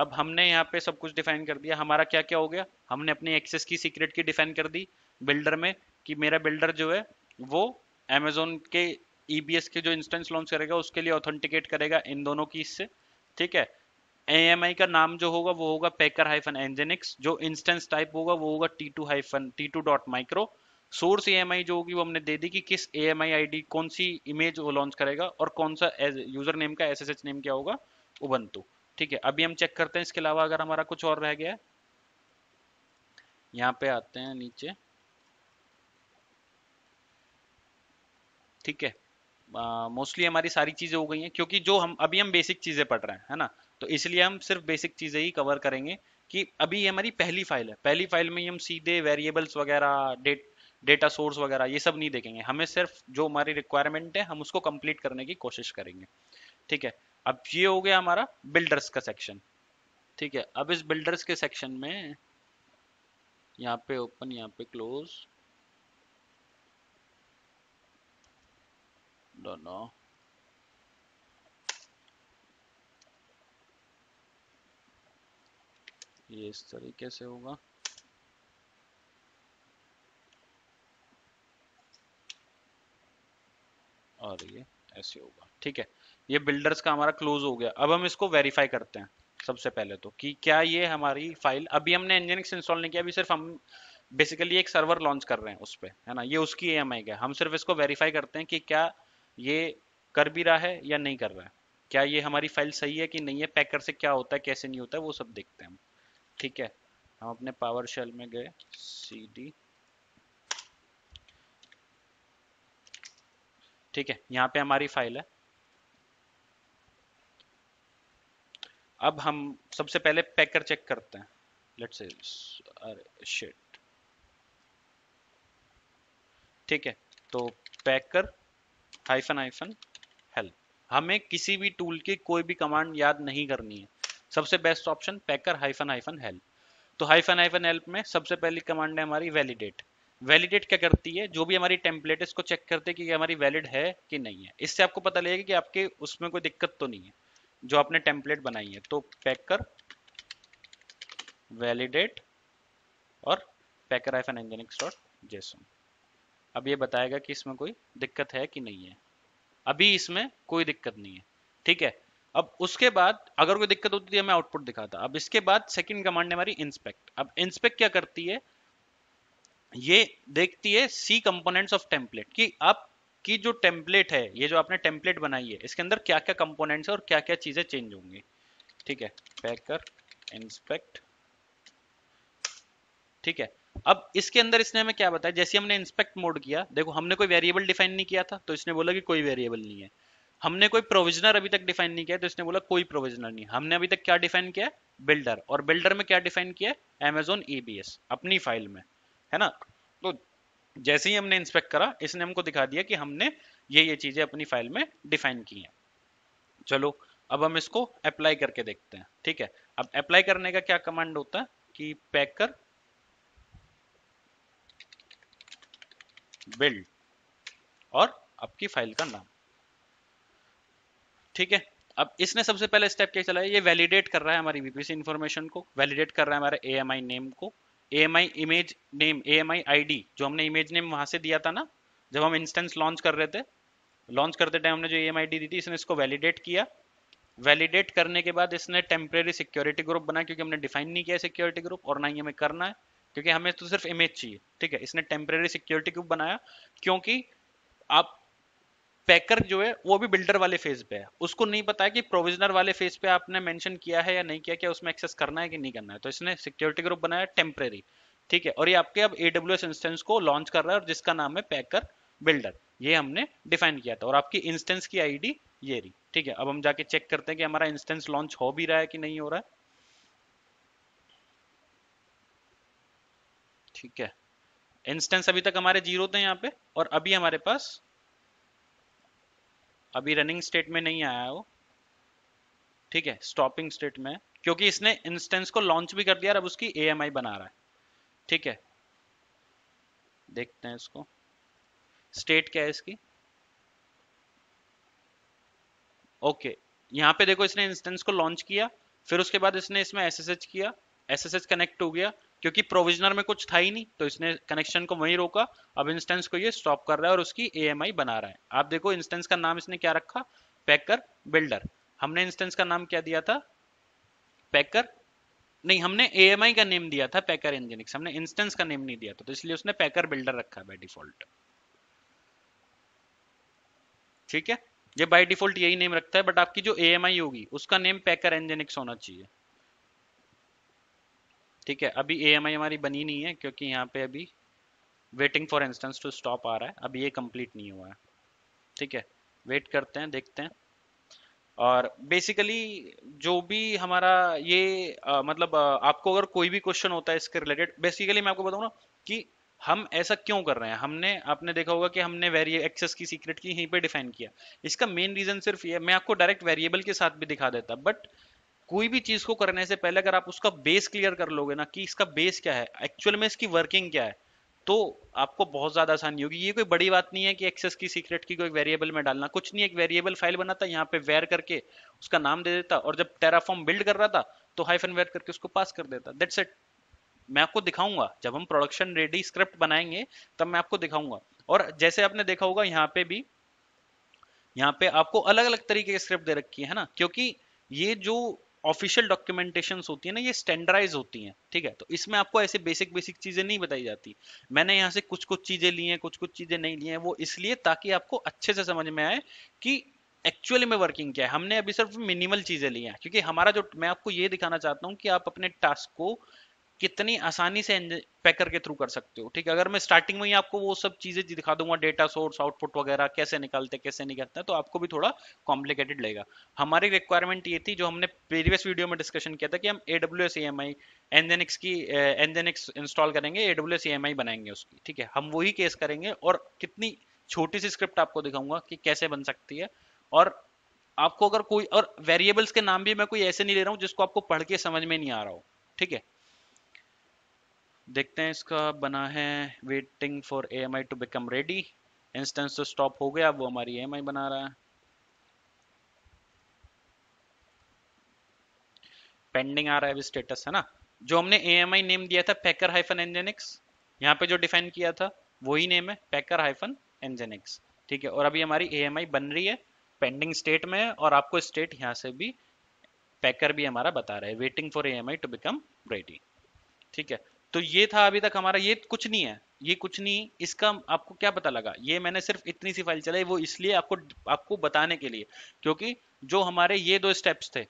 अब हमने यहाँ पे सब कुछ डिफाइन कर दिया, हमारा क्या क्या हो गया, हमने अपनी एक्सेस की सीक्रेट की डिफाइन कर दी बिल्डर में कि मेरा बिल्डर जो है वो अमेजोन के E B S के जो इंस्टेंस लॉन्च करेगा उसके लिए ऑथेंटिकेट करेगा इन दोनों की इससे। ठीक है, A M I का नाम जो होगा वो होगा पैकर हाइफन nginx, जो इंस्टेंस टाइप होगा वो होगा T two hyphen T two dot micro, source A M I जो होगी वो हमने दे दी कि किस A M I आईडी कौन सी इमेज वो लॉन्च करेगा और कौन सा यूजर नेम का S S H नेम क्या होगा, उबंटू। ठीक है, अभी हम चेक करते हैं इसके अलावा अगर हमारा कुछ और रह गया है। यहाँ पे आते हैं नीचे, ठीक है, मोस्टली हमारी सारी चीजें हो गई हैं, क्योंकि जो हम अभी हम बेसिक चीजें पढ़ रहे हैं है ना, तो इसलिए हम सिर्फ बेसिक चीजें ही कवर करेंगे कि अभी ये हमारी पहली फाइल है, पहली फाइल में ही हम सीधे वेरिएबल्स वगैरह डेट डेटा सोर्स वगैरह ये सब नहीं देखेंगे, हमें सिर्फ जो हमारी रिक्वायरमेंट है हम उसको कंप्लीट करने की कोशिश करेंगे। ठीक है, अब ये हो गया हमारा बिल्डर्स का सेक्शन। ठीक है, अब इस बिल्डर्स के सेक्शन में यहाँ पे ओपन, यहाँ पे क्लोज, दोनों ये इस तरीके से होगा। और ये ऐसे होगा। ठीक है, ये बिल्डर्स का हमारा क्लोज हो गया। अब हम इसको वेरीफाई करते हैं सबसे पहले तो कि क्या ये हमारी फाइल, अभी हमने nginx इंस्टॉल नहीं किया, अभी सिर्फ हम बेसिकली एक सर्वर लॉन्च कर रहे हैं उस पे है ना, ये उसकी A M I है, हम सिर्फ इसको वेरीफाई करते हैं कि क्या ये कर भी रहा है या नहीं कर रहा है, क्या ये हमारी फाइल सही है कि नहीं है, पैकर से क्या होता है कैसे नहीं होता है वो सब देखते हैं हम। ठीक है, हम अपने पावर शेल में गए, सी डी, ठीक है, यहाँ पे हमारी फाइल है। अब हम सबसे पहले पैकर चेक करते हैं, लेट्स से, अरे शिट, ठीक है। तो पैकर हाइफन हाइफन हेल्प। हमें किसी भी टूल की कोई भी कमांड याद नहीं करनी है, सबसे बेस्ट ऑप्शन पैकर हाइफन हाइफन हेल्प। तो हाइफन हाइफन हेल्प में सबसे पहली कमांड है हमारी वैलिडेट। वैलिडेट क्या करती है, जो भी हमारी टेम्पलेट है इसको चेक करते हैं कि हमारी वैलिड है कि नहीं है। इससे आपको पता लगेगा कि आपके उसमें कोई दिक्कत तो नहीं है जो आपने टेम्पलेट बनाई है। तो पैकर वैलिडेट और Packer hyphen nginx dot JSON. अब ये बताएगा कि इसमें कोई दिक्कत है कि नहीं है। अभी इसमें कोई दिक्कत नहीं है, ठीक है। अब उसके बाद अगर कोई दिक्कत होती है हमें आउटपुट दिखाता। अब इसके बाद सेकंड कमांड है हमारी इंस्पेक्ट। अब इंस्पेक्ट क्या करती है, ये देखती है सी कंपोनेंट्स ऑफ टेम्पलेट कि आपकी जो टेम्पलेट है, ये जो आपने टेम्पलेट बनाई है इसके अंदर क्या क्या कंपोनेंट्स है और क्या क्या चीजें चेंज होंगी, ठीक है। पैकर इंस्पेक्ट, ठीक है। अब इसके अंदर इसने हमें क्या बताया, जैसे हमने इंस्पेक्ट मोड किया, देखो हमने कोई वेरिएबल डिफाइन नहीं किया था तो इसने बोला कि कोई वेरिएबल नहीं है। हमने कोई प्रोविजनर अभी तक डिफाइन नहीं किया तो इसने बोला कोई प्रोविजनर नहीं। हमने अभी तक क्या डिफाइन किया है, बिल्डर, और बिल्डर में क्या डिफाइन किया है, Amazon E B S अपनी फाइल में, है ना। तो जैसे ही हमने इंस्पेक्ट करा इसने हमको दिखा दिया कि हमने ये ये चीजें अपनी फाइल में डिफाइन की है। चलो अब हम इसको अप्लाई करके देखते हैं, ठीक है। अब अप्लाई करने का क्या कमांड होता है कि पैकर बिल्ड और आपकी फाइल का नाम, ठीक है। अब इसने सबसे पहला स्टेप क्या चलाया, ये वैलिडेट कर रहा है हमारी V P C इन्फॉर्मेशन को, वैलिडेट कर रहा है हमारे A M I नेम को, A M I image name, A M I ID जो हमने इमेज नेम वहां से दिया था ना जब हम इंस्टेंस लॉन्च कर रहे थे, लॉन्च करते टाइम हमने जो A M I आईडी दी थी, इसने इसको वैलिडेट किया। वैलिडेट करने के बाद इसने टेम्परेरी सिक्योरिटी ग्रुप बनाया क्योंकि हमने डिफाइन नहीं किया सिक्योरिटी ग्रुप और ना ही हमें करना है क्योंकि हमें तो सिर्फ इमेज चाहिए, ठीक है। इसने टेम्परेरी सिक्योरिटी ग्रुप बनाया क्योंकि आप पैकर जो है वो भी बिल्डर वाले फेज पे है, उसको नहीं पता है कि प्रोविजनर वाले फेज पे आपने मेंशन किया है या नहीं किया, क्या उसमें एक्सेस करना है कि नहीं करना है। तो इसने सिक्योरिटी ग्रुप बनाया टेम्परेरी, ठीक है। और ये आपके अब A W S इंस्टेंस को लॉन्च कर रहा है और जिसका नाम है पैकर बिल्डर, ये हमने डिफाइन किया था और आपकी इंस्टेंस की आईडी ये रही, ठीक है। अब हम जाके चेक करते हैं कि हमारा इंस्टेंस लॉन्च हो भी रहा है कि नहीं हो रहा है, ठीक है। इंस्टेंस अभी तक हमारे जीरो थे यहाँ पे और अभी हमारे पास अभी रनिंग स्टेट में नहीं आया वो, ठीक है, स्टॉपिंग स्टेट में, क्योंकि इसने इंस्टेंस को लॉन्च भी कर दिया और अब उसकी A M I बना रहा है, ठीक है। देखते हैं इसको स्टेट क्या है इसकी। ओके, यहाँ पे देखो इसने इंस्टेंस को लॉन्च किया, फिर उसके बाद इसने इसमें S S H किया, S S H कनेक्ट हो गया क्योंकि प्रोविजनर में कुछ था ही नहीं तो इसने कनेक्शन को वहीं रोका। अब इंस्टेंस को ये स्टॉप कर रहा है और उसकी A M I बना रहा है। आप देखो इंस्टेंस का नाम इसने क्या रखा, पैकर बिल्डर। हमने इंस्टेंस का नाम क्या दिया था, पैकर नहीं, हमने A M I का नेम दिया था पैकर nginx, हमने इंस्टेंस का नेम नहीं दिया था तो इसलिए उसने पैकर बिल्डर रखा बाय डिफॉल्ट, ठीक है। ये बाय डिफॉल्ट यही नेम रखता है बट आपकी जो A M I होगी उसका नेम पैकर nginx होना चाहिए, ठीक है। अभी A M I हमारी बनी नहीं है क्योंकि यहाँ पे अभी waiting for instance to stop आ रहा है, अभी ये कंप्लीट नहीं हुआ है, ठीक है। वेट करते हैं, देखते हैं। और बेसिकली जो भी हमारा ये आ, मतलब आ, आपको अगर कोई भी क्वेश्चन होता है इसके रिलेटेड, बेसिकली मैं आपको बताऊँ ना कि हम ऐसा क्यों कर रहे हैं। हमने आपने देखा होगा कि हमने वेरिएबल एक्सेस की सीक्रेट की यहीं पर डिफाइन किया, इसका मेन रीजन सिर्फ ये है। मैं आपको डायरेक्ट वेरिएबल के साथ भी दिखा देता बट कोई भी चीज को करने से पहले अगर आप उसका बेस क्लियर कर लोगे ना कि इसका बेस क्या है, एक्चुअल में इसकी वर्किंग क्या है, तो आपको बहुत ज्यादा आसानी होगी। ये कोई बड़ी बात नहीं है कि एक्सेस की सीक्रेट की कोई वेरिएबल में डालना, कुछ नहीं। एक वेरिएबल फाइल बनाता, यहाँ पे वेर करके उसका नाम दे देता और जब टेराफॉर्म बिल्ड कर रहा था तो हाइफन वेर करके उसको पास कर देता, दैट्स इट। मैं आपको दिखाऊंगा जब हम प्रोडक्शन रेडी स्क्रिप्ट बनाएंगे तब मैं आपको दिखाऊंगा। और जैसे आपने देखा होगा यहाँ पे भी, यहाँ पे आपको अलग अलग तरीके की स्क्रिप्ट दे रखी है ना, क्योंकि ये जो ऑफिशियल डॉक्यूमेंटेशन होती है ना ये स्टैंडर्डाइज होती हैं, ठीक है। तो इसमें आपको ऐसे बेसिक बेसिक चीजें नहीं बताई जाती। मैंने यहाँ से कुछ कुछ चीजें ली हैं, कुछ कुछ चीजें नहीं ली हैं, वो इसलिए ताकि आपको अच्छे से समझ में आए कि एक्चुअली में वर्किंग क्या है। हमने अभी सिर्फ मिनिमल चीजें ली हैं क्योंकि हमारा जो, मैं आपको ये दिखाना चाहता हूँ कि आप अपने टास्क को कितनी आसानी से पैकर के थ्रू कर सकते हो। ठीक है, अगर मैं स्टार्टिंग में ही आपको वो सब चीजें दिखा दूंगा, डेटा सोर्स, आउटपुट वगैरह कैसे निकालते कैसे निकालते हैं, तो आपको भी थोड़ा कॉम्प्लिकेटेड लगेगा। हमारी रिक्वायरमेंट ये थी, जो हमने प्रीवियस वीडियो में डिस्कशन किया था, कि हम एडब्ल्यूएस एएमआई nginx की nginx इंस्टॉल करेंगे, एडब्ल्यूएस एएमआई बनाएंगे उसकी। ठीक है, हम वही केस करेंगे और कितनी छोटी सी स्क्रिप्ट आपको दिखाऊंगा कि कैसे बन सकती है। और आपको अगर कोई और वेरिएबल्स के नाम भी मैं कोई ऐसे नहीं ले रहा हूँ जिसको आपको पढ़ के समझ में नहीं आ रहा हो। ठीक है, देखते हैं इसका बना है waiting for A M I to become ready, instance तो स्टॉप हो गया, वो हमारी ए एम आई बना रहा है। पेंडिंग आ रहा है स्टेटस, है ना। जो हमने ए एम आई नेम दिया था पैकर हाइफन एनजेनिक्स, यहाँ पे जो डिफाइन किया था वही नेम है, पैकर हाइफन एनजेनिक्स। ठीक है, और अभी हमारी ए एम आई बन रही है, पेंडिंग स्टेट में है, और आपको स्टेट यहाँ से भी पैकर भी हमारा बता रहा है, waiting for A M I to become ready. ठीक है, तो ये था अभी तक हमारा, ये कुछ नहीं है, ये कुछ नहीं। इसका आपको क्या पता लगा? ये मैंने सिर्फ इतनी सी फाइल चलाई, वो इसलिए आपको आपको बताने के लिए, क्योंकि जो हमारे ये दो स्टेप्स थे,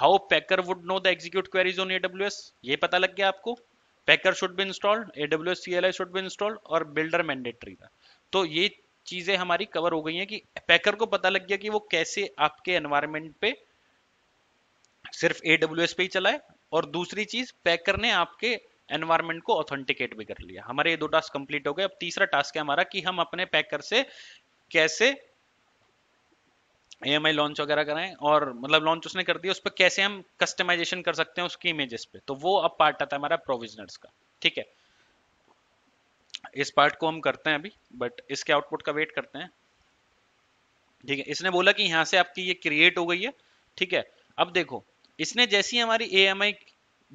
how packer would know the execute queries on AWS, ये पता लग गया आपको, पैकर should be installed, AWS CLI should be installed, और बिल्डर मैंडेटरी था। तो ये चीजें हमारी कवर हो गई हैं कि पैकर को पता लग गया कि वो कैसे आपके एनवायरमेंट पे सिर्फ एडब्ल्यूएस पे ही चलाए, और दूसरी चीज पैकर ने आपके एनवायरमेंट को ऑथेंटिकेट भी कर लिया। हमारे ये दो टास्क कंप्लीट हो गए। अब तीसरा टास्क है हमारा कि हम अपने पैकर से कैसे एएमआई लॉन्च वगैरह कराएं, और मतलब लॉन्च उसने कर दिया, उस पर कैसे हम कस्टमाइजेशन कर सकते हैं उसकी इमेजेस पे। तो वो अब पार्ट आता है हमारा प्रोविजनर्स का। ठीक है, इस पार्ट को हम करते हैं अभी, बट इसके आउटपुट का वेट करते हैं। ठीक है, इसने बोला कि यहाँ से आपकी ये क्रिएट हो गई है। ठीक है, अब देखो, इसने जैसी हमारी एएमआई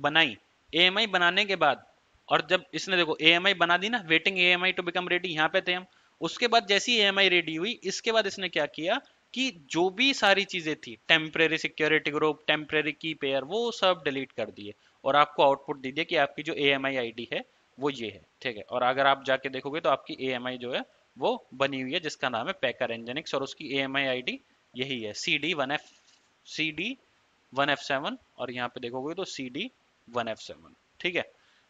बनाई, एएमआई बनाने के बाद, और जब इसने देखो एएमआई बना दी ना, waiting AMI to become ready, यहाँ पे थे हम। उसके बाद जैसी एएमआई रेडी हुई, इसके बाद इसने क्या किया कि जो भी सारी चीजें थी, temporary security group, temporary key pair, वो सब डिलीट कर दिए, और आपको आउटपुट दे दिया कि आपकी जो एएमआई आईडी है वो ये है। ठीक है, और अगर आप जाके देखोगे तो आपकी एएमआई जो है वो बनी हुई है, जिसका नाम है पैकर एनजेनिक्स, और उसकी एएमआई आईडी यही है, C D one F C D one F seven, और यहाँ पे देखोगे तो C D one F seven. ठीक है,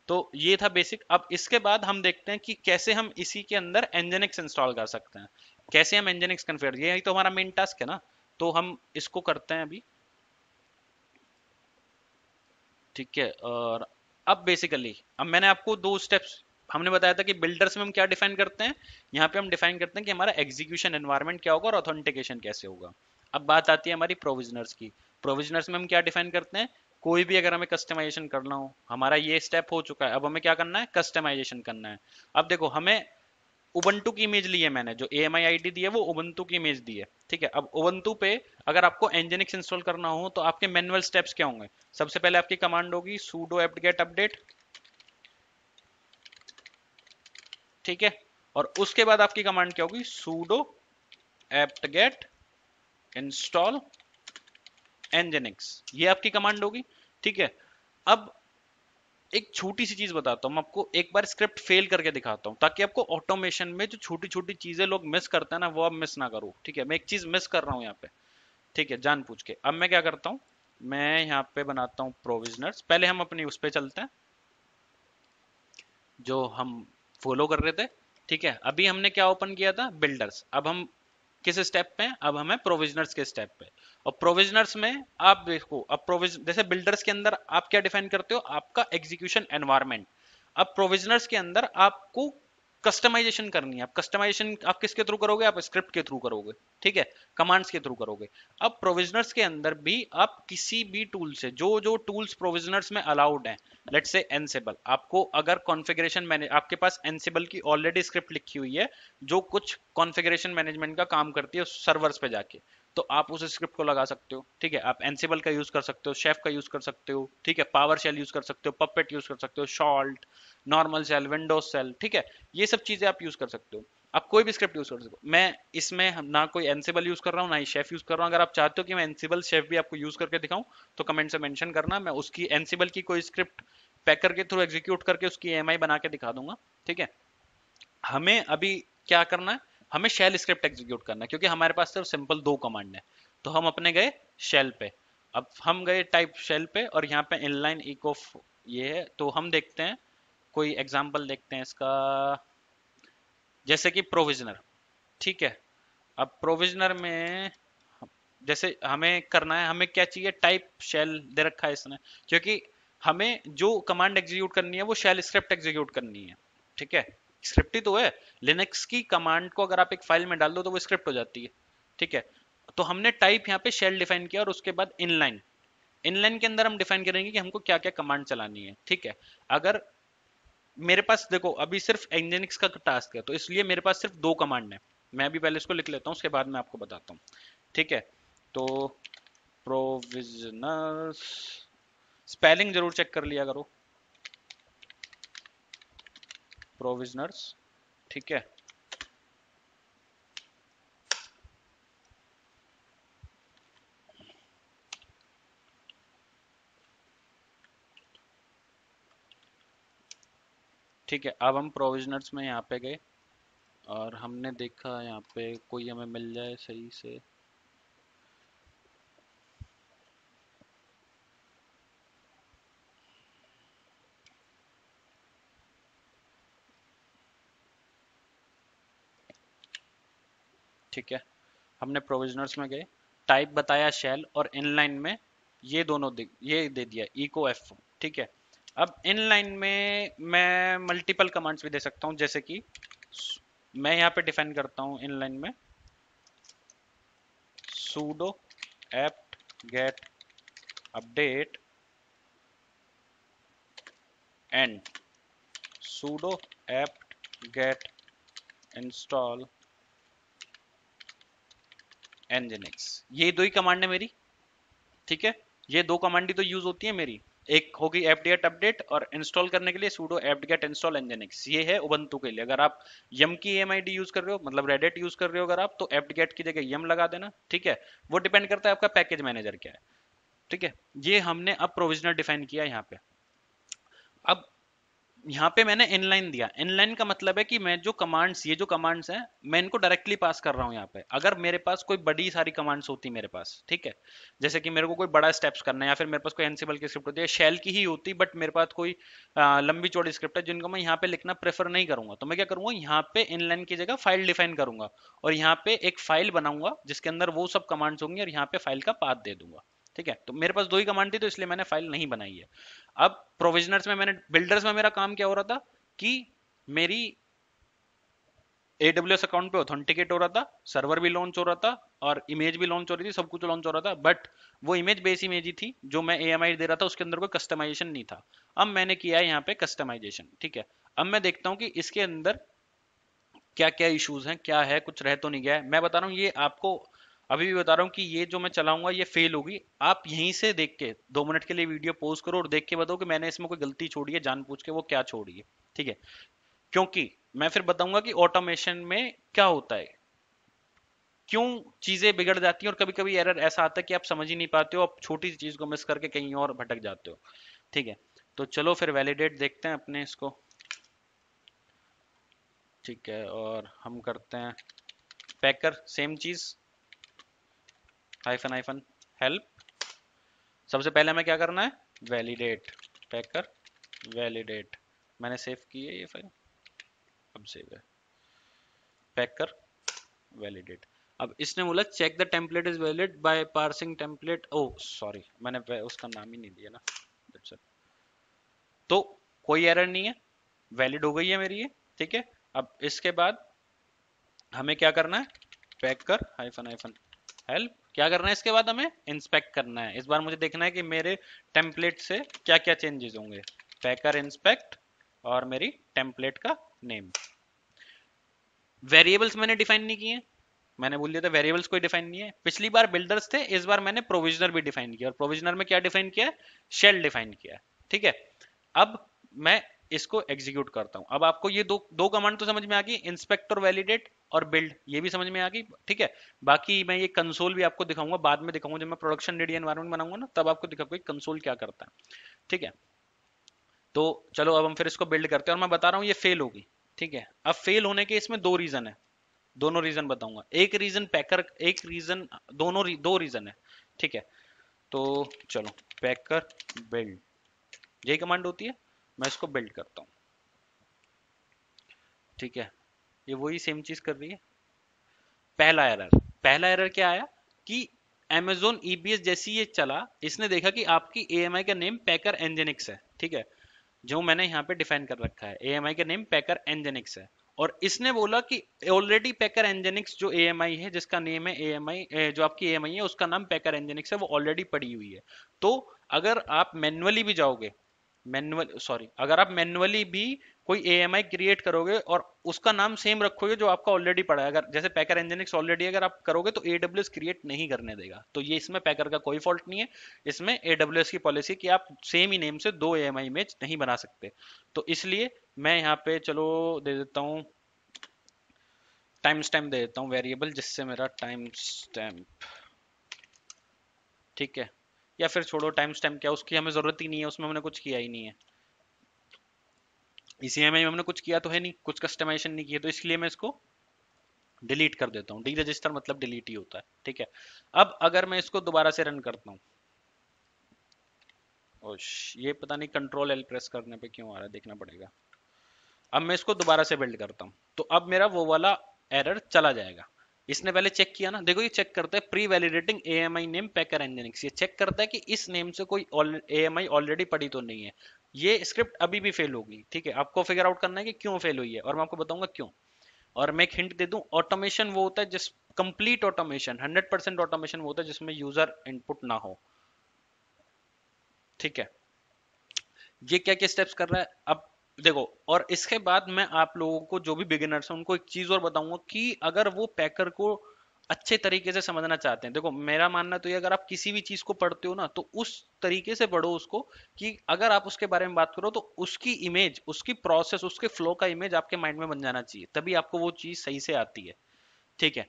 तो ये था बेसिक। अब इसके बाद हम देखते हैं कि कैसे हम इसी के अंदर nginx इंस्टॉल कर सकते हैं, कैसे हम nginx कन्फिगर, ये तो हमारा मेन टास्क है ना, तो हम इसको करते हैं अभी। ठीक है, और अब बेसिकली अब मैंने आपको दो स्टेप्स हमने बताया था कि बिल्डर्स में हम क्या डिफाइन करते हैं, यहाँ पे हम डिफाइन करते हैं कि हमारा एग्जीक्यूशन एनवायरमेंट क्या होगा और ऑथेंटिकेशन कैसे होगा। अब बात आती है हमारी प्रोविजनर्स की। प्रोविजनर्स में हम क्या डिफाइन करते हैं, कोई भी अगर हमें कस्टमाइजेशन करना हो, हमारा ये स्टेप हो चुका है, अब हमें क्या करना है, कस्टमाइजेशन करना है। अब देखो, हमें उबंटू की इमेज ली है मैंने, जो ए एम आई आई डी दी है वो उबंटू की इमेज दी है। ठीक है, अब उबंटू पे अगर आपको nginx इंस्टॉल करना हो तो आपके मैनुअल स्टेप्स क्या होंगे? सबसे पहले आपकी कमांड होगी sudo apt-get update। ठीक है, और उसके बाद आपकी कमांड क्या होगी, sudo apt-get install nginx, ये आपकी कमांड होगी। ठीक है, अब एक छोटी सी चीज बताता हूं आपको, एक बार स्क्रिप्ट फेल करके दिखाता हूं, ताकि आपको ऑटोमेशन में जो छोटी छोटी चीजें लोग मिस करते हैं ना, वो आप मिस ना करो। ठीक है, मैं एक चीज मिस कर रहा हूं यहाँ पे, ठीक है, जानबूझ के। अब मैं क्या करता हूँ, मैं यहाँ पे बनाता हूँ प्रोविजनर्स, पहले हम अपनी उस पर चलते हैं जो हम फॉलो कर रहे थे। ठीक है, अभी हमने क्या ओपन किया था, बिल्डर्स। अब हम किस स्टेप पे, अब हमें प्रोविजनर्स के स्टेप पे, और प्रोविजनर्स में आप देखो, अब प्रोविजन जैसे बिल्डर्स के अंदर आप क्या डिफाइन करते हो, आपका एग्जीक्यूशन एनवायरमेंट। अब प्रोविजनर्स के अंदर आपको कस्टमाइजेशन करनी है। आप कस्टमाइजेशन आप किसके थ्रू करोगे, आप स्क्रिप्ट के थ्रू करोगे। ठीक है, कमांड्स के थ्रू करोगे। अब प्रोविजनर्स के अंदर भी आप किसी भी टूल से, जो जो टूल्स प्रोविजनर्स में अलाउड हैं, लेट्स से एनसेबल, आपको अगर कॉन्फ़िगरेशन मैनेज आपके पास एनसेबल की ऑलरेडी स्क्रिप्ट लिखी हुई है जो कुछ कॉन्फ़िगरेशन मैनेजमेंट का काम करती है सर्वर्स पे जाके, तो आप उस स्क्रिप्ट को लगा सकते हो। ठीक है, आप एनसेबल का यूज कर सकते हो, शेफ का यूज कर सकते हो, ठीक है, पावर शेल यूज कर सकते हो, पपेट यूज कर सकते हो, शॉल्ट, नॉर्मल सेल, विंडोज सेल। ठीक है, ये सब चीजें आप यूज कर सकते हो, आप कोई भी स्क्रिप्ट यूज कर सकते हो। मैं इसमें ना कोई एनसेबल यूज कर रहा हूँ, ना ही शेफ यूज कर रहा हूँ। अगर आप चाहते हो कि मैं एनसेबल शेफ भी आपको यूज करके दिखाऊं, तो कमेंट से मेंशन करना, मैं उसकी एनसेबल की कोई स्क्रिप्ट पैकर के थ्रू एग्जीक्यूट करके उसकी एएमआई बना के दिखा दूंगा। ठीक है, हमें अभी क्या करना है, हमें शेल स्क्रिप्ट एग्जीक्यूट करना है, क्योंकि हमारे पास सिर्फ सिंपल दो कमांड है। तो हम अपने गए शेल पे, अब हम गए टाइप शेल पे, और यहाँ पे इनलाइन इको ये है। तो हम देखते हैं कोई एग्जाम्पल देखते हैं इसका, जैसे कि प्रोविजनर। ठीक है, अब प्रोविजनर में जैसे हमें करना है, हमें क्या चाहिए, टाइप शेल दे रखा है इसने, क्योंकि हमें जो कमांड एग्जीक्यूट करनी है वो शेल स्क्रिप्ट एग्जीक्यूट करनी है। ठीक है, स्क्रिप्ट ही तो है, लिनक्स की कमांड को अगर आप एक फाइल में डाल दो तो वो स्क्रिप्ट हो जाती है। ठीक है, तो हमने टाइप यहाँ पे शेल डिफाइन किया और उसके बाद इनलाइन, इनलाइन के अंदर हम डिफाइन करेंगे कि हमको क्या क्या कमांड चलानी है। ठीक है, अगर मेरे पास देखो अभी सिर्फ nginx का टास्क है तो इसलिए मेरे पास सिर्फ दो कमांड है, मैं अभी पहले इसको लिख लेता हूँ उसके बाद मैं आपको बताता हूँ। ठीक है, तो प्रोविजनर, स्पेलिंग जरूर चेक कर लिया करो प्रोविजनर्स। ठीक है, ठीक है, अब हम प्रोविजनर्स में यहाँ पे गए और हमने देखा यहाँ पे कोई हमें मिल जाए सही से। ठीक है, हमने प्रोविजनर्स में गए, टाइप बताया शेल और इनलाइन में ये दोनों दे, ये दे दिया इको एफ। ठीक है, अब इनलाइन में मैं मल्टीपल कमांड्स भी दे सकता हूँ, जैसे कि मैं यहाँ पे डिफाइन करता हूँ इनलाइन में sudo apt get update and sudo apt get install nginx, ये दो ही कमांड है मेरी। ठीक है, ये दो कमांड ही तो यूज होती है मेरी, एक होगी apt-get update और इंस्टॉल करने के लिए sudo apt-get install nginx। ये है उबंटू के लिए, अगर आप यम की A M I D use कर रहे हो, मतलब रेडिट यूज कर रहे हो अगर आप, तो apt-get की जगह यम लगा देना। ठीक है, वो डिपेंड करता है आपका पैकेज मैनेजर क्या है। ठीक है, ये हमने अब प्रोविजनर डिफाइन किया यहाँ पे। अब यहाँ पे मैंने इनलाइन दिया, इनलाइन का मतलब है कि मैं जो कमांड्स, ये जो कमांड्स हैं मैं इनको डायरेक्टली पास कर रहा हूँ यहाँ पे। अगर मेरे पास कोई बड़ी सारी कमांड्स होती मेरे पास, ठीक है, जैसे कि मेरे को कोई बड़ा स्टेप्स करना है या फिर मेरे पास कोई एंसिबल की स्क्रिप्ट होती है, शेल की ही होती, बट मेरे पास कोई आ, लंबी चौड़ी स्क्रिप्ट है जिनको मैं यहाँ पे लिखना प्रेफर नहीं करूंगा, तो मैं क्या करूंगा, यहाँ पे इनलाइन की जगह फाइल डिफाइन करूंगा और यहाँ पे एक फाइल बनाऊंगा जिसके अंदर वो सब कमांड्स होंगी और यहाँ पे फाइल का पाथ दे दूंगा। ठीक है, तो मेरे पास दो ही कमांड थी तो इसलिए मैंने फाइल नहीं बनाई है। अब प्रोविजनर्स में मैंने, बिल्डर्स में मेरा काम क्या हो रहा था कि मेरी A W S अकाउंट पे ऑथेंटिकेट हो रहा था, सर्वर भी लॉन्च हो रहा था और इमेज भी लॉन्च हो रही थी, सब कुछ लॉन्च हो रहा था, बट वो इमेज बेस इमेज ही थी जो मैं A M I दे रहा था, उसके अंदर कोई कस्टमाइजेशन नहीं था। अब मैंने किया है यहाँ पे कस्टमाइजेशन। ठीक है, अब मैं देखता हूँ कि इसके अंदर क्या क्या इशूज हैं, क्या है, कुछ रह तो नहीं गया है। मैं बता रहा हूँ, ये आपको अभी भी बता रहा हूँ कि ये जो मैं चलाऊंगा ये फेल होगी। आप यहीं से देख के दो मिनट के लिए वीडियो पॉज करो और देख के बताओ कि मैंने इसमें कोई गलती छोड़ी है जानबूझ के, वो क्या छोड़ी है। ठीक है, क्योंकि मैं फिर बताऊंगा कि ऑटोमेशन में क्या होता है, क्यों चीजें बिगड़ जाती हैं और कभी कभी एरर ऐसा आता है कि आप समझ ही नहीं पाते हो, आप छोटी सी चीज को मिस करके कहीं और भटक जाते हो। ठीक है, तो चलो फिर वैलिडेट देखते हैं अपने इसको। ठीक है, और हम करते हैं पैकर, सेम चीज, हाइफन हाइफन हेल्प। सबसे पहले हमें क्या करना है, वैलिडेट पैकर वैलिडेट। मैंने सेव की है ये फाइल, अब सेव है, पैकर वैलिडेट। अब इसने बोला check the template is valid by parsing template, oh sorry मैंने उसका नाम ही नहीं दिया ना, दैट्स इट। तो कोई एरर नहीं है, वैलिड हो गई है मेरी ये। ठीक है, अब इसके बाद हमें क्या करना है, पैकर हाइफन हाइफन हेल्प। क्या करना है इसके बाद, हमें इंस्पेक्ट करना है। इस बार मुझे देखना है कि मेरे टेम्पलेट से क्या क्या चेंजेस होंगे, पैकर इंस्पेक्ट और मेरी टेम्पलेट का नेम। वेरिएबल्स मैंने डिफाइन नहीं किए, मैंने बोल दिया था वेरिएबल्स कोई डिफाइन नहीं है। पिछली बार बिल्डर्स थे, इस बार मैंने प्रोविजनर भी डिफाइन किया और प्रोविजनर में क्या डिफाइन किया है, शेल डिफाइन किया है। ठीक है, अब मैं इसको एग्जीक्यूट करता हूं। अब आपको ये दो दो कमांड तो समझ में आ गई, इंस्पेक्ट और वैलिडेट, और बिल्ड ये भी समझ में आ गई। ठीक है, बाकी मैं ये कंसोल भी आपको दिखाऊंगा, बाद में दिखाऊंगा जब मैं प्रोडक्शन रेडी एनवायरनमेंट बनाऊंगा ना, तब आपको दिखाऊंगा कि कंसोल क्या करता है। ठीक है, तो चलो अब हम फिर इसको बिल्ड करते हैं। और मैं बता रहा हूँ ये फेल होगी। ठीक है, अब फेल होने के इसमें दो रीजन है, दोनों रीजन बताऊंगा, एक रीजन पैकर, एक रीजन, दोनों दो रीजन है। ठीक है, तो चलो पैकर बिल्ड यही कमांड होती है, मैं इसको बिल्ड करता हूँ। ठीक है, ये वही सेम चीज कर रही है। पहला एरर, पहला एरर क्या आया कि Amazon E B S जैसी ये चला, इसने देखा कि आपकी A M I का नेम पैकर nginx है। ठीक है, जो मैंने यहाँ पे डिफाइन कर रखा है, A M I का नेम पैकर nginx है, और इसने बोला कि ऑलरेडी पैकर nginx जो A M I है, जिसका नेम है A M I, जो आपकी A M I है उसका नाम पैकर nginx है, वो ऑलरेडी पड़ी हुई है। तो अगर आप मैन्युअली भी जाओगे, मैनुअल सॉरी अगर आप मैन्युअली भी कोई A M I क्रिएट करोगे और उसका नाम सेम रखोगे जो आपका ऑलरेडी पड़ा है, अगर जैसे पैकर nginx ऑलरेडी अगर आप करोगे तो A W S क्रिएट नहीं करने देगा। तो ये इसमें पैकर का कोई फॉल्ट नहीं है, इसमें A W S की पॉलिसी कि आप सेम ही नेम से दो A M I इमेज नहीं बना सकते। तो इसलिए मैं यहाँ पे चलो दे देता हूँ टाइम स्टैम्प, दे देता हूँ वेरिएबल जिससे मेरा टाइम स्टैम्प, ठीक है, या फिर छोड़ो टाइम स्टैम्प क्या, उसकी हमें जरूरत ही नहीं है, उसमें हमने कुछ किया ही नहीं है, इसी में हमने कुछ किया तो है नहीं, कुछ कस्टमाइजेशन नहीं किया, तो इसलिए मैं इसको डिलीट कर देता हूँ। डी रजिस्टर मतलब डिलीट ही होता है। ठीक है, अब अगर मैं इसको दोबारा से रन करता हूँ, ये पता नहीं कंट्रोल एल प्रेस करने पे क्यों आ रहा है, देखना पड़ेगा। अब मैं इसको दोबारा से बिल्ड करता हूँ तो अब मेरा वो वाला एरर चला जाएगा। इसने पहले चेक किया ना, देखो ये चेक करता है pre validating A M I name packer nginx, ये चेक करता है कि इस नेम से कोई A M I ऑलरेडी पड़ी तो नहीं है। ये स्क्रिप्ट अभी भी फेल होगी। ठीक है, आपको फिगर आउट करना है कि क्यों फेल हुई है, और मैं आपको बताऊंगा क्यों। और मैं एक हिंट दे दूं, ऑटोमेशन वो होता है जिस complete automation hundred percent automation वो होता है जिसमें यूजर इनपुट ना हो। ठीक है, ये क्या क्या स्टेप्स कर रहा है अब देखो। और इसके बाद मैं आप लोगों को जो भी बिगिनर्स हैं उनको एक चीज और बताऊंगा कि अगर वो पैकर को अच्छे तरीके से समझना चाहते हैं, देखो मेरा मानना तो ये, अगर आप किसी भी चीज को पढ़ते हो ना तो उस तरीके से पढ़ो उसको कि अगर आप उसके बारे में बात करो तो उसकी इमेज, उसकी प्रोसेस, उसके फ्लो का इमेज आपके माइंड में बन जाना चाहिए, तभी आपको वो चीज सही से आती है। ठीक है,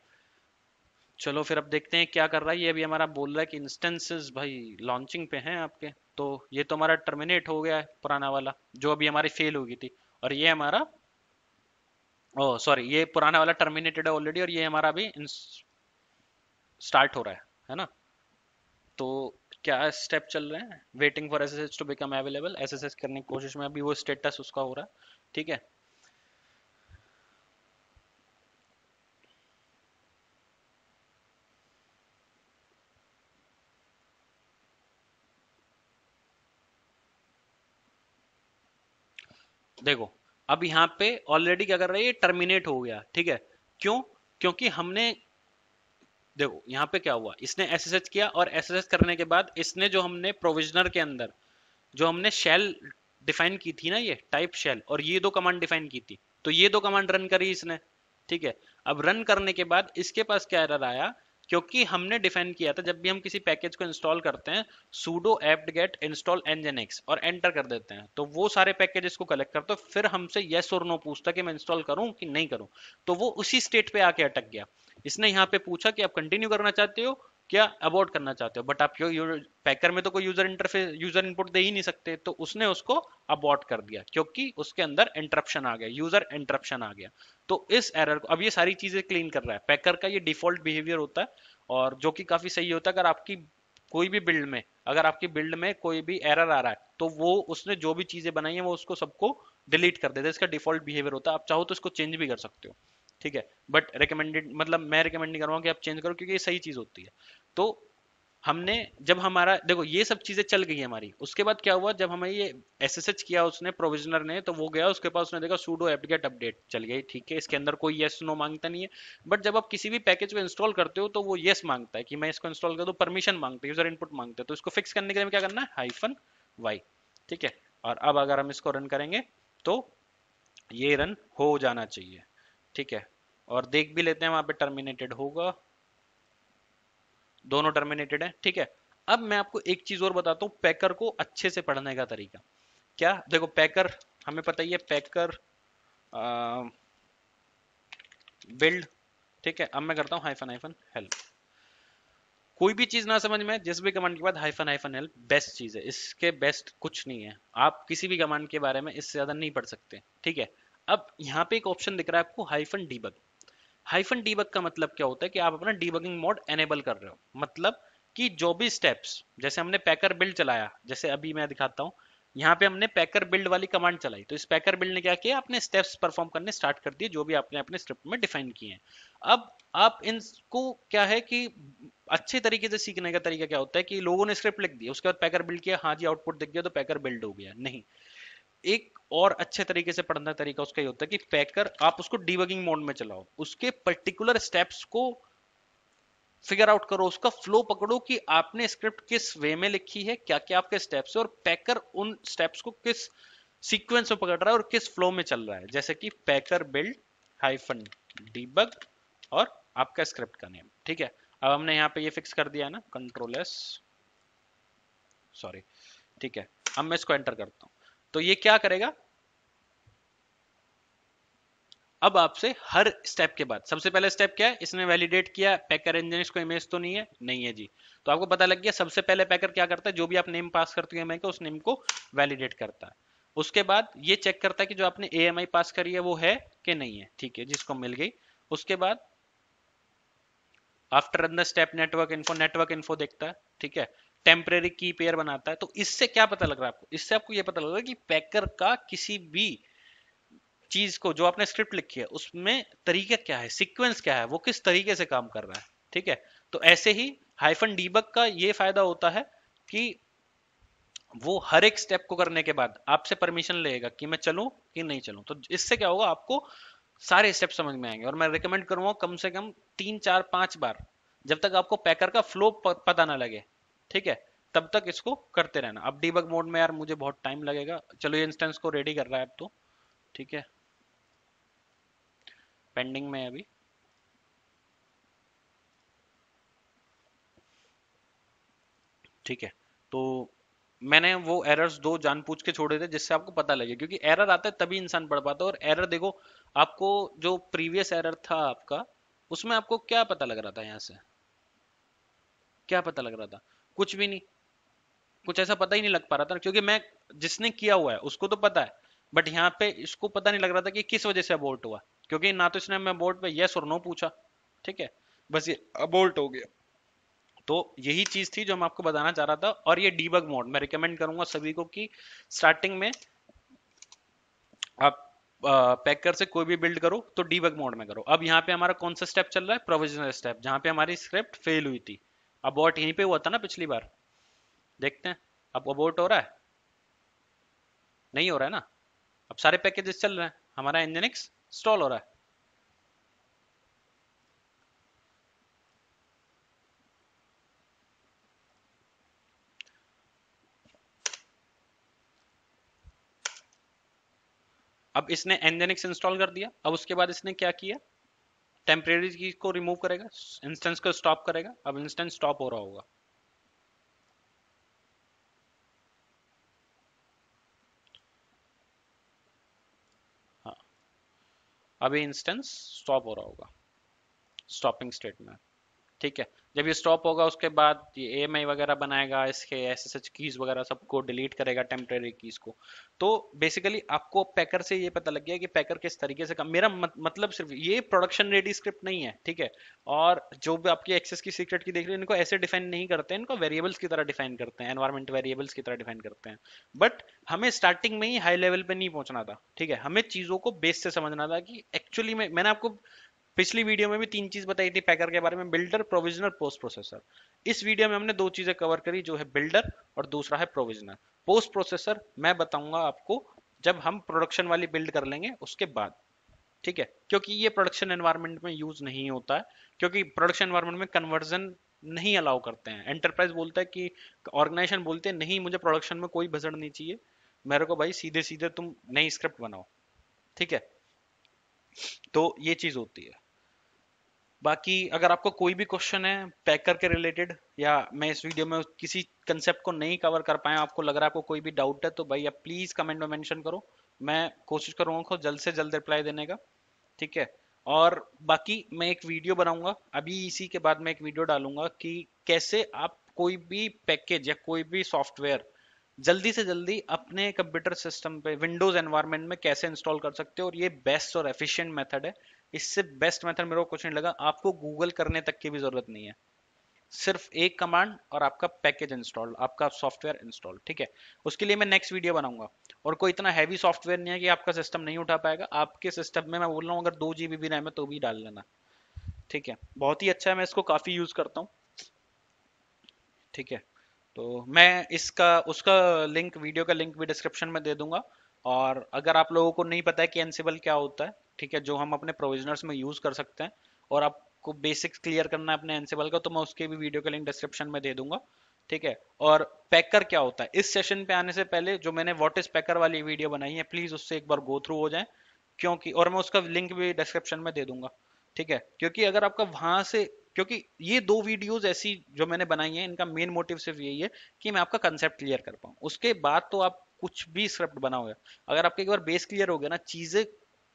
चलो फिर अब देखते हैं क्या कर रहा है ये। अभी हमारा बोल रहा है कि इंस्टेंसेस भाई लॉन्चिंग पे हैं आपके, तो ये तो हमारा टर्मिनेट हो गया है पुराना वाला जो अभी हमारी फेल हो गई थी, और ये हमारा ओ सॉरी ये पुराना वाला टर्मिनेटेड है ऑलरेडी, और ये हमारा अभी स्टार्ट हो रहा है, है ना। तो क्या स्टेप चल रहे हैं, waiting for SSH to become available, SSH करने की कोशिश में अभी वो स्टेटस उसका हो रहा है। ठीक है, देखो अब यहाँ पे ऑलरेडी क्या कर रहा है, ये टर्मिनेट हो गया। ठीक है, क्यों? क्योंकि हमने देखो यहाँ पे क्या हुआ, इसने एसएसएच किया और एसएसएच करने के बाद इसने जो हमने प्रोविजनर के अंदर जो हमने शेल डिफाइन की थी ना, ये टाइप शेल और ये दो कमांड डिफाइन की थी, तो ये दो कमांड रन करी इसने। ठीक है, अब रन करने के बाद इसके पास क्या एरर आया, क्योंकि हमने डिफाइन किया था जब भी हम किसी पैकेज को इंस्टॉल करते हैं sudo apt-get install nginx और एंटर कर देते हैं, तो वो सारे पैकेजेस को कलेक्ट करता है, फिर हमसे येस और नो पूछता कि मैं इंस्टॉल करूं कि नहीं करूं। तो वो उसी स्टेट पे आके अटक गया। इसने यहाँ पे पूछा कि आप कंटिन्यू करना चाहते हो क्या अबॉर्ट करना चाहते हो, बट आप पैकर में तो कोई यूजर इंटरफेस यूजर इनपुट दे ही नहीं सकते, तो उसने उसको अबॉर्ट कर दिया क्योंकि उसके अंदर इंटरप्शन आ गया, यूजर इंटरप्शन आ गया। तो इस एरर को अब ये सारी चीजें क्लीन कर रहा है। पैकर का ये डिफॉल्ट बिहेवियर होता है, और जो कि काफी सही होता है। अगर आपकी कोई भी बिल्ड में अगर आपकी बिल्ड में कोई भी एरर आ रहा है तो वो उसने जो भी चीजें बनाई है वो उसको सबको डिलीट कर देता है, इसका डिफॉल्ट बिहेवियर होता है। आप चाहो तो इसको चेंज भी कर सकते हो, ठीक है, बट रिकमेंडेड मतलब मैं रिकमेंड नहीं करूँगा कि आप चेंज करो, क्योंकि ये सही चीज होती है। तो हमने जब हमारा देखो ये सब चीजें चल गई हमारी, उसके बाद क्या हुआ, जब हमें ये एसएसएच किया उसने प्रोविजनर ने, तो वो गया उसके पास, उसने देखा sudo apt-get अपडेट चल गई। ठीक है, इसके अंदर कोई येस नो मांगता नहीं है, बट जब आप किसी भी पैकेज को इंस्टॉल करते हो तो वो येस मांगता है कि मैं इसको इंस्टॉल कर दूं, परमिशन मांगता है, यूजर इनपुट मांगता है। तो इसको फिक्स करने के लिए क्या करना है, हाइफन वाई। ठीक है, और अब अगर हम इसको रन करेंगे तो ये रन हो जाना चाहिए। ठीक है, और देख भी लेते हैं वहां पे टर्मिनेटेड होगा, दोनों टर्मिनेटेड है। ठीक है, अब मैं आपको एक चीज और बताता हूँ, पैकर को अच्छे से पढ़ने का तरीका क्या। देखो पैकर हमें पता ही है, पैकर बिल्ड। ठीक है, अब मैं करता हूँ हाइफन हाइफन हेल्प। कोई भी चीज ना समझ में जिस भी कमांड के बाद हाइफन हाइफन हेल्प बेस्ट चीज है, इसके बेस्ट कुछ नहीं है। आप किसी भी कमांड के बारे में इससे ज्यादा नहीं पढ़ सकते। ठीक है, अब यहाँ पे एक ऑप्शन दिख रहा है आपको हाइफन डीबग। हाइफन डीबग का मतलब क्या होता है कि आप अपना डीबगिंग मोड एनेबल कर रहे हो, मतलब कि जो भी स्टेप्स जैसे हमने पैकर बिल्ड चलाया, जैसे अभी मैं दिखाता हूँ यहाँ पे हमने पैकर बिल्ड वाली कमांड चलाई, तो इस पैकर बिल्ड ने क्या किया, अपने स्टेप्स परफॉर्म करने स्टार्ट कर दिए जो भी आपने अपने स्क्रिप्ट में डिफाइन किए हैं। अब आप इनको क्या है कि अच्छे तरीके से सीखने का तरीका क्या होता है कि लोगों ने स्क्रिप्ट लिख दी, उसके बाद पैकर बिल्ड किया, हाँ जी आउटपुट दिख गया तो पैकर बिल्ड हो गया, नहीं। एक और अच्छे तरीके से पढ़ने का तरीका उसका ये होता है कि पैकर आप उसको डीबगिंग मोड में चलाओ, उसके पर्टिकुलर स्टेप्स को फिगर आउट करो, उसका फ्लो पकड़ो कि आपने स्क्रिप्ट किस वे में लिखी है, क्या क्या आपके स्टेप्स है और पैकर उन स्टेप्स को किस सीक्वेंस में पकड़ रहा है और किस फ्लो में चल रहा है। जैसे कि पैकर बिल्ड हाइफन डीबग और आपका स्क्रिप्ट का नेम, ठीक है। अब हमने यहाँ पे ये फिक्स कर दिया है ना, कंट्रोल एस, सॉरी, ठीक है। अब मैं इसको एंटर करता हूँ तो ये क्या करेगा, अब आपसे हर स्टेप के बाद, सबसे पहले स्टेप क्या है, इसने वैलिडेट किया पैकर nginx को इमेज तो नहीं है, नहीं है जी, तो आपको पता लग गया। सबसे पहले पैकर क्या करता है, जो भी आप नेम पास करते हो एएमआई का, उस नेम को वैलिडेट करता है। उसके बाद ये चेक करता है कि जो आपने एएमआई पास करी है वो है कि नहीं है, ठीक है, जिसको मिल गई। उसके बाद after the step network info, network info देखता है, ठीक है, टेम्परेरी की पेयर बनाता है। तो इससे क्या पता लग रहा है आपको, इससे आपको ये पता लग रहा है कि पैकर का किसी भी चीज को जो आपने स्क्रिप्ट लिखी है उसमें तरीका क्या है, सीक्वेंस क्या है, वो किस तरीके से काम कर रहा है, ठीक है। तो ऐसे ही हाइफन डीबग का ये फायदा होता है कि वो हर एक स्टेप को करने के बाद आपसे परमिशन लेगा कि मैं चलूं कि नहीं चलूं। तो इससे क्या होगा, आपको सारे स्टेप समझ में आएंगे। और मैं रिकमेंड करूंगा कम से कम तीन चार पांच बार, जब तक आपको पैकर का फ्लो पता ना लगे, ठीक है, तब तक इसको करते रहना। अब डीबग मोड में यार मुझे बहुत टाइम लगेगा, चलो ये इंस्टेंस को रेडी कर रहा है अब तो, ठीक है, पेंडिंग में अभी। ठीक है, तो मैंने वो एरर्स दो जानबूझ के छोड़े थे जिससे आपको पता लगे, क्योंकि एरर आता है तभी इंसान पढ़ पाता है। और एरर देखो, आपको जो प्रीवियस एरर था आपका, उसमें आपको क्या पता लग रहा था, यहाँ से क्या पता लग रहा था, कुछ भी नहीं, कुछ ऐसा पता ही नहीं लग पा रहा था, क्योंकि मैं जिसने किया हुआ है उसको तो पता है, बट यहाँ पे इसको पता नहीं लग रहा था कि किस वजह से अबोर्ट हुआ, क्योंकि ना तो इसने हमें अबोर्ट पे यस और नो पूछा, ठीक है, बस ये अबोर्ट हो गया। तो यही चीज थी जो मैं आपको बताना चाह रहा था। और ये डीबग मोड मैं रिकमेंड करूंगा सभी को कि स्टार्टिंग में आप पैकर से कोई भी बिल्ड करो तो डीबग मोड में करो। अब यहाँ पे हमारा कौन सा स्टेप चल रहा है, प्रोविजनल स्टेप, जहाँ पे हमारी स्क्रिप्ट फेल हुई थी, अबोर्ट यहीं पे हुआ था ना पिछली बार, देखते हैं अब अबोर्ट हो रहा है नहीं हो रहा है ना। अब सारे पैकेजेस चल रहे हैं, हमारा nginx इंस्टॉल हो रहा है, अब इसने nginx इंस्टॉल कर दिया। अब उसके बाद इसने क्या किया, टेम्परेरी की को रिमूव करेगा, इंस्टेंस को स्टॉप करेगा। अब इंस्टेंस स्टॉप हो रहा होगा, हाँ, अभी इंस्टेंस स्टॉप हो रहा होगा, स्टॉपिंग स्टेट में, ठीक है। जब ये स्टॉप होगा उसके बाद ये एएमआई वगैरह बनाएगा, इसके एसएसएच कीज वगैरह सबको डिलीट करेगा, टेम्परेरी कीज को। तो बेसिकली आपको पैकर से ये पता लग गया कि पैकर किस तरीके से काम, मेरा मत, मतलब सिर्फ ये प्रोडक्शन रेडी स्क्रिप्ट नहीं है, ठीक है। और जो भी आपकी एक्सेस की सीक्रेट की देख रहे हैं, इनको ऐसे डिफाइन नहीं करते, इनको वेरिएबल्स की तरह डिफाइन करते हैं, एनवायरमेंट वेरिएबल्स की तरह डिफाइन करते हैं। बट हमें स्टार्टिंग में ही हाई लेवल पे नहीं पहुंचना था, ठीक है, हमें चीजों को बेस से समझना था कि एक्चुअली में, मैंने आपको पिछली वीडियो में भी तीन चीज बताई थी पैकर के बारे में, बिल्डर, प्रोविजनर, पोस्ट प्रोसेसर। इस वीडियो में हमने दो चीजें कवर करी, जो है बिल्डर और दूसरा है प्रोविजनर। पोस्ट प्रोसेसर मैं बताऊंगा आपको जब हम प्रोडक्शन वाली बिल्ड कर लेंगे उसके बाद, ठीक है, क्योंकि ये प्रोडक्शन एनवायरमेंट में यूज नहीं होता है, क्योंकि प्रोडक्शन एनवायरमेंट में कन्वर्जन नहीं अलाउ करते हैं। एंटरप्राइज बोलता है कि, ऑर्गेनाइजेशन बोलते हैं नहीं मुझे प्रोडक्शन में कोई भसड़ नहीं चाहिए, मेरे को भाई सीधे सीधे तुम नई स्क्रिप्ट बनाओ, ठीक है। तो ये चीज होती है। बाकी अगर आपको कोई भी क्वेश्चन है पैकर के रिलेटेड, या मैं इस वीडियो में किसी कंसेप्ट को नहीं कवर कर पाया, आपको लग रहा है आपको कोई भी डाउट है, तो भाई आप प्लीज कमेंट में मेंशन करो, मैं कोशिश करूंगा जल्द से जल्द रिप्लाई देने का, ठीक है। और बाकी मैं एक वीडियो बनाऊंगा अभी, इसी के बाद मैं एक वीडियो डालूंगा कि कैसे आप कोई भी पैकेज या कोई भी सॉफ्टवेयर जल्दी से जल्दी अपने कंप्यूटर सिस्टम पे विंडोज एनवायरनमेंट में कैसे इंस्टॉल कर सकते हो। और ये बेस्ट और एफिशिएंट मेथड है, इससे बेस्ट मेथड मेरे को कुछ नहीं लगा। आपको गूगल करने तक की भी जरूरत नहीं है, सिर्फ एक कमांड और आपका पैकेज इंस्टॉल, आपका सॉफ्टवेयर इंस्टॉल, ठीक है। उसके लिए मैं नेक्स्ट वीडियो बनाऊंगा। और कोई इतना हैवी सॉफ्टवेयर नहीं है कि आपका सिस्टम नहीं उठा पाएगा। आपके सिस्टम में मैं बोल रहा हूँ अगर दो जीबी भी रैम है तो भी डाल लेना, ठीक है। बहुत ही अच्छा है, मैं इसको काफी यूज करता हूँ, ठीक है। तो मैं इसका उसका लिंक, वीडियो का लिंक भी डिस्क्रिप्शन में दे दूंगा। और अगर आप लोगों को नहीं पता है कि एनसिबल क्या होता है, ठीक है, जो हम अपने प्रोविजनर्स में यूज कर सकते हैं, और आपको बेसिक्स क्लियर करना है अपने एनसिबल का, तो मैं उसके भी वीडियो का लिंक डिस्क्रिप्शन में दे दूंगा, ठीक है। और पैकर क्या होता है, इस सेशन पे आने से पहले जो मैंने व्हाट इज पैकर वाली वीडियो बनाई है, प्लीज उससे एक बार गो थ्रू हो जाए, क्योंकि और मैं उसका लिंक भी डिस्क्रिप्शन में दे दूंगा, ठीक है। क्योंकि अगर आपका वहां से, क्योंकि ये दो वीडियोस ऐसी जो मैंने बनाई है, इनका मेन मोटिव सिर्फ यही है कि मैं आपका कंसेप्ट क्लियर कर पाऊँ। उसके बाद तो आप कुछ भी स्क्रिप्ट बनाओगे, अगर आपके एक बार बेस क्लियर हो गया ना, चीजें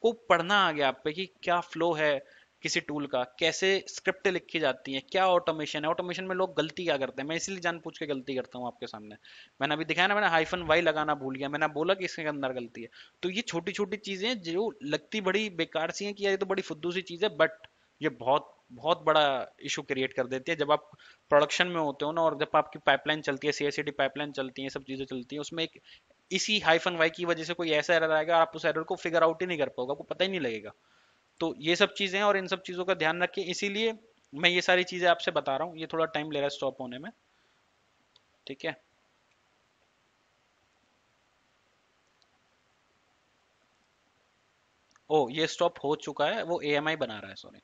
को पढ़ना आ गया आप पे कि क्या फ्लो है किसी टूल का, कैसे स्क्रिप्ट लिखी जाती है, क्या ऑटोमेशन है, ऑटोमेशन में लोग गलती क्या करते हैं। मैं इसलिए जानबूझ के गलती करता हूँ आपके सामने, मैंने अभी दिखाया ना, मैंने हाइफन वाई लगाना भूल गया, मैंने बोला कि इसके अंदर गलती है। तो ये छोटी छोटी चीजें जो लगती बड़ी बेकार सी है कि यार ये तो बड़ी फुद्दू सी चीज है, बट ये बहुत बहुत बड़ा इशू क्रिएट कर देती है। जब आप प्रोडक्शन में होते हो ना, और जब आपकी पाइपलाइन चलती है, सीएससीडी पाइपलाइन चलती है, सब चीजें चलती हैं, उसमें एक इसी हाइफन वाई की वजह से कोई ऐसा एरर आएगा, आप उस एरर को फिगर आउट ही नहीं कर पाओगे, आपको पता ही नहीं लगेगा। तो ये सब चीजें हैं, और इन सब चीजों का ध्यान रखें, इसीलिए मैं ये सारी चीजें आपसे बता रहा हूँ। ये थोड़ा टाइम ले रहा है स्टॉप होने में, ठीक है। ओ, ये स्टॉप हो चुका है, वो एएमआई बना रहा है, sorry,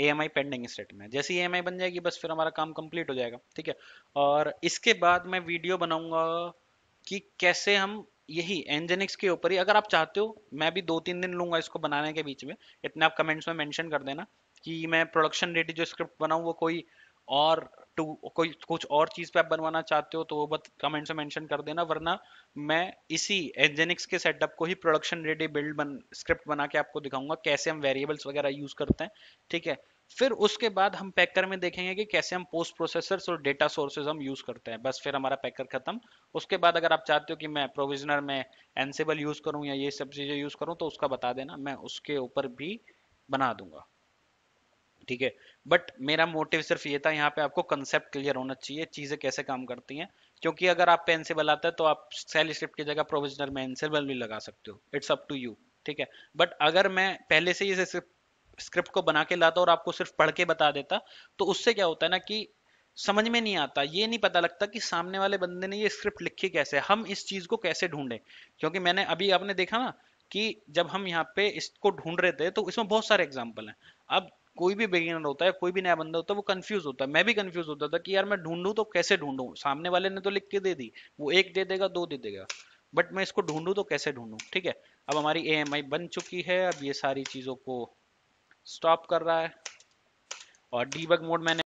A M I pending state में। जैसे A M I बन जाएगी बस फिर हमारा काम कंप्लीट हो जाएगा, ठीक है। और इसके बाद मैं वीडियो बनाऊंगा कि कैसे हम यही nginx के ऊपर ही, अगर आप चाहते हो, मैं भी दो तीन दिन लूंगा इसको बनाने के बीच में, इतना आप कमेंट्स में मेंशन कर देना कि मैं प्रोडक्शन रेडी जो स्क्रिप्ट बनाऊं वो कोई और टू कोई कुछ और चीज पे आप बनवाना चाहते हो तो वो बस कमेंट्स में मेंशन कर देना, वरना मैं इसी nginx के सेटअप को ही प्रोडक्शन रेडी बिल्ड बन स्क्रिप्ट बना के आपको दिखाऊंगा, कैसे हम वेरिएबल्स वगैरह यूज करते हैं, ठीक है। फिर उसके बाद हम पैकर में देखेंगे कि कैसे हम पोस्ट प्रोसेसर्स और डेटा सोर्सेज हम यूज करते हैं। बस फिर हमारा पैकर खत्म। उसके बाद अगर आप चाहते हो कि मैं प्रोविजनर में एनसिबल यूज करूं या ये सब चीजें यूज करूं तो उसका बता देना, मैं उसके ऊपर भी बना दूंगा, ठीक है। बट मेरा मोटिव सिर्फ ये था, यहाँ पे आपको कंसेप्ट क्लियर होना चाहिए, चीजें कैसे काम करती हैं, क्योंकि अगर आप पे एनसिबल आता है तो आप सेल स्क्रिप्ट की जगह प्रोविजनर में एनसिबल भी लगा सकते हो, इट्स अप टू यू, ठीक है। बट अगर मैं पहले से ही इस स्क्रिप्ट को बना के लाता और आपको सिर्फ पढ़ के बता देता तो उससे क्या होता है ना कि समझ में नहीं आता, ये नहीं पता लगता कि सामने वाले बंदे ने ये स्क्रिप्ट लिखी कैसे, हम इस चीज को कैसे ढूंढे। क्योंकि मैंने अभी आपने देखा ना कि जब हम यहाँ पे इसको ढूंढ रहे थे तो इसमें बहुत सारे एग्जाम्पल हैं। अब कोई भी बिगिनर होता है, कोई भी नया बंदा होता है, वो कंफ्यूज होता है। मैं भी कंफ्यूज होता था कि यार मैं ढूंढूं तो कैसे ढूंढूं, सामने वाले ने तो लिख के दे दी, वो एक दे देगा, दो दे देगा, बट मैं इसको ढूंढूं तो कैसे ढूंढूं, ठीक है। अब हमारी एएमआई बन चुकी है, अब ये सारी चीजों को स्टॉप कर रहा है और डीबग मोड मैंने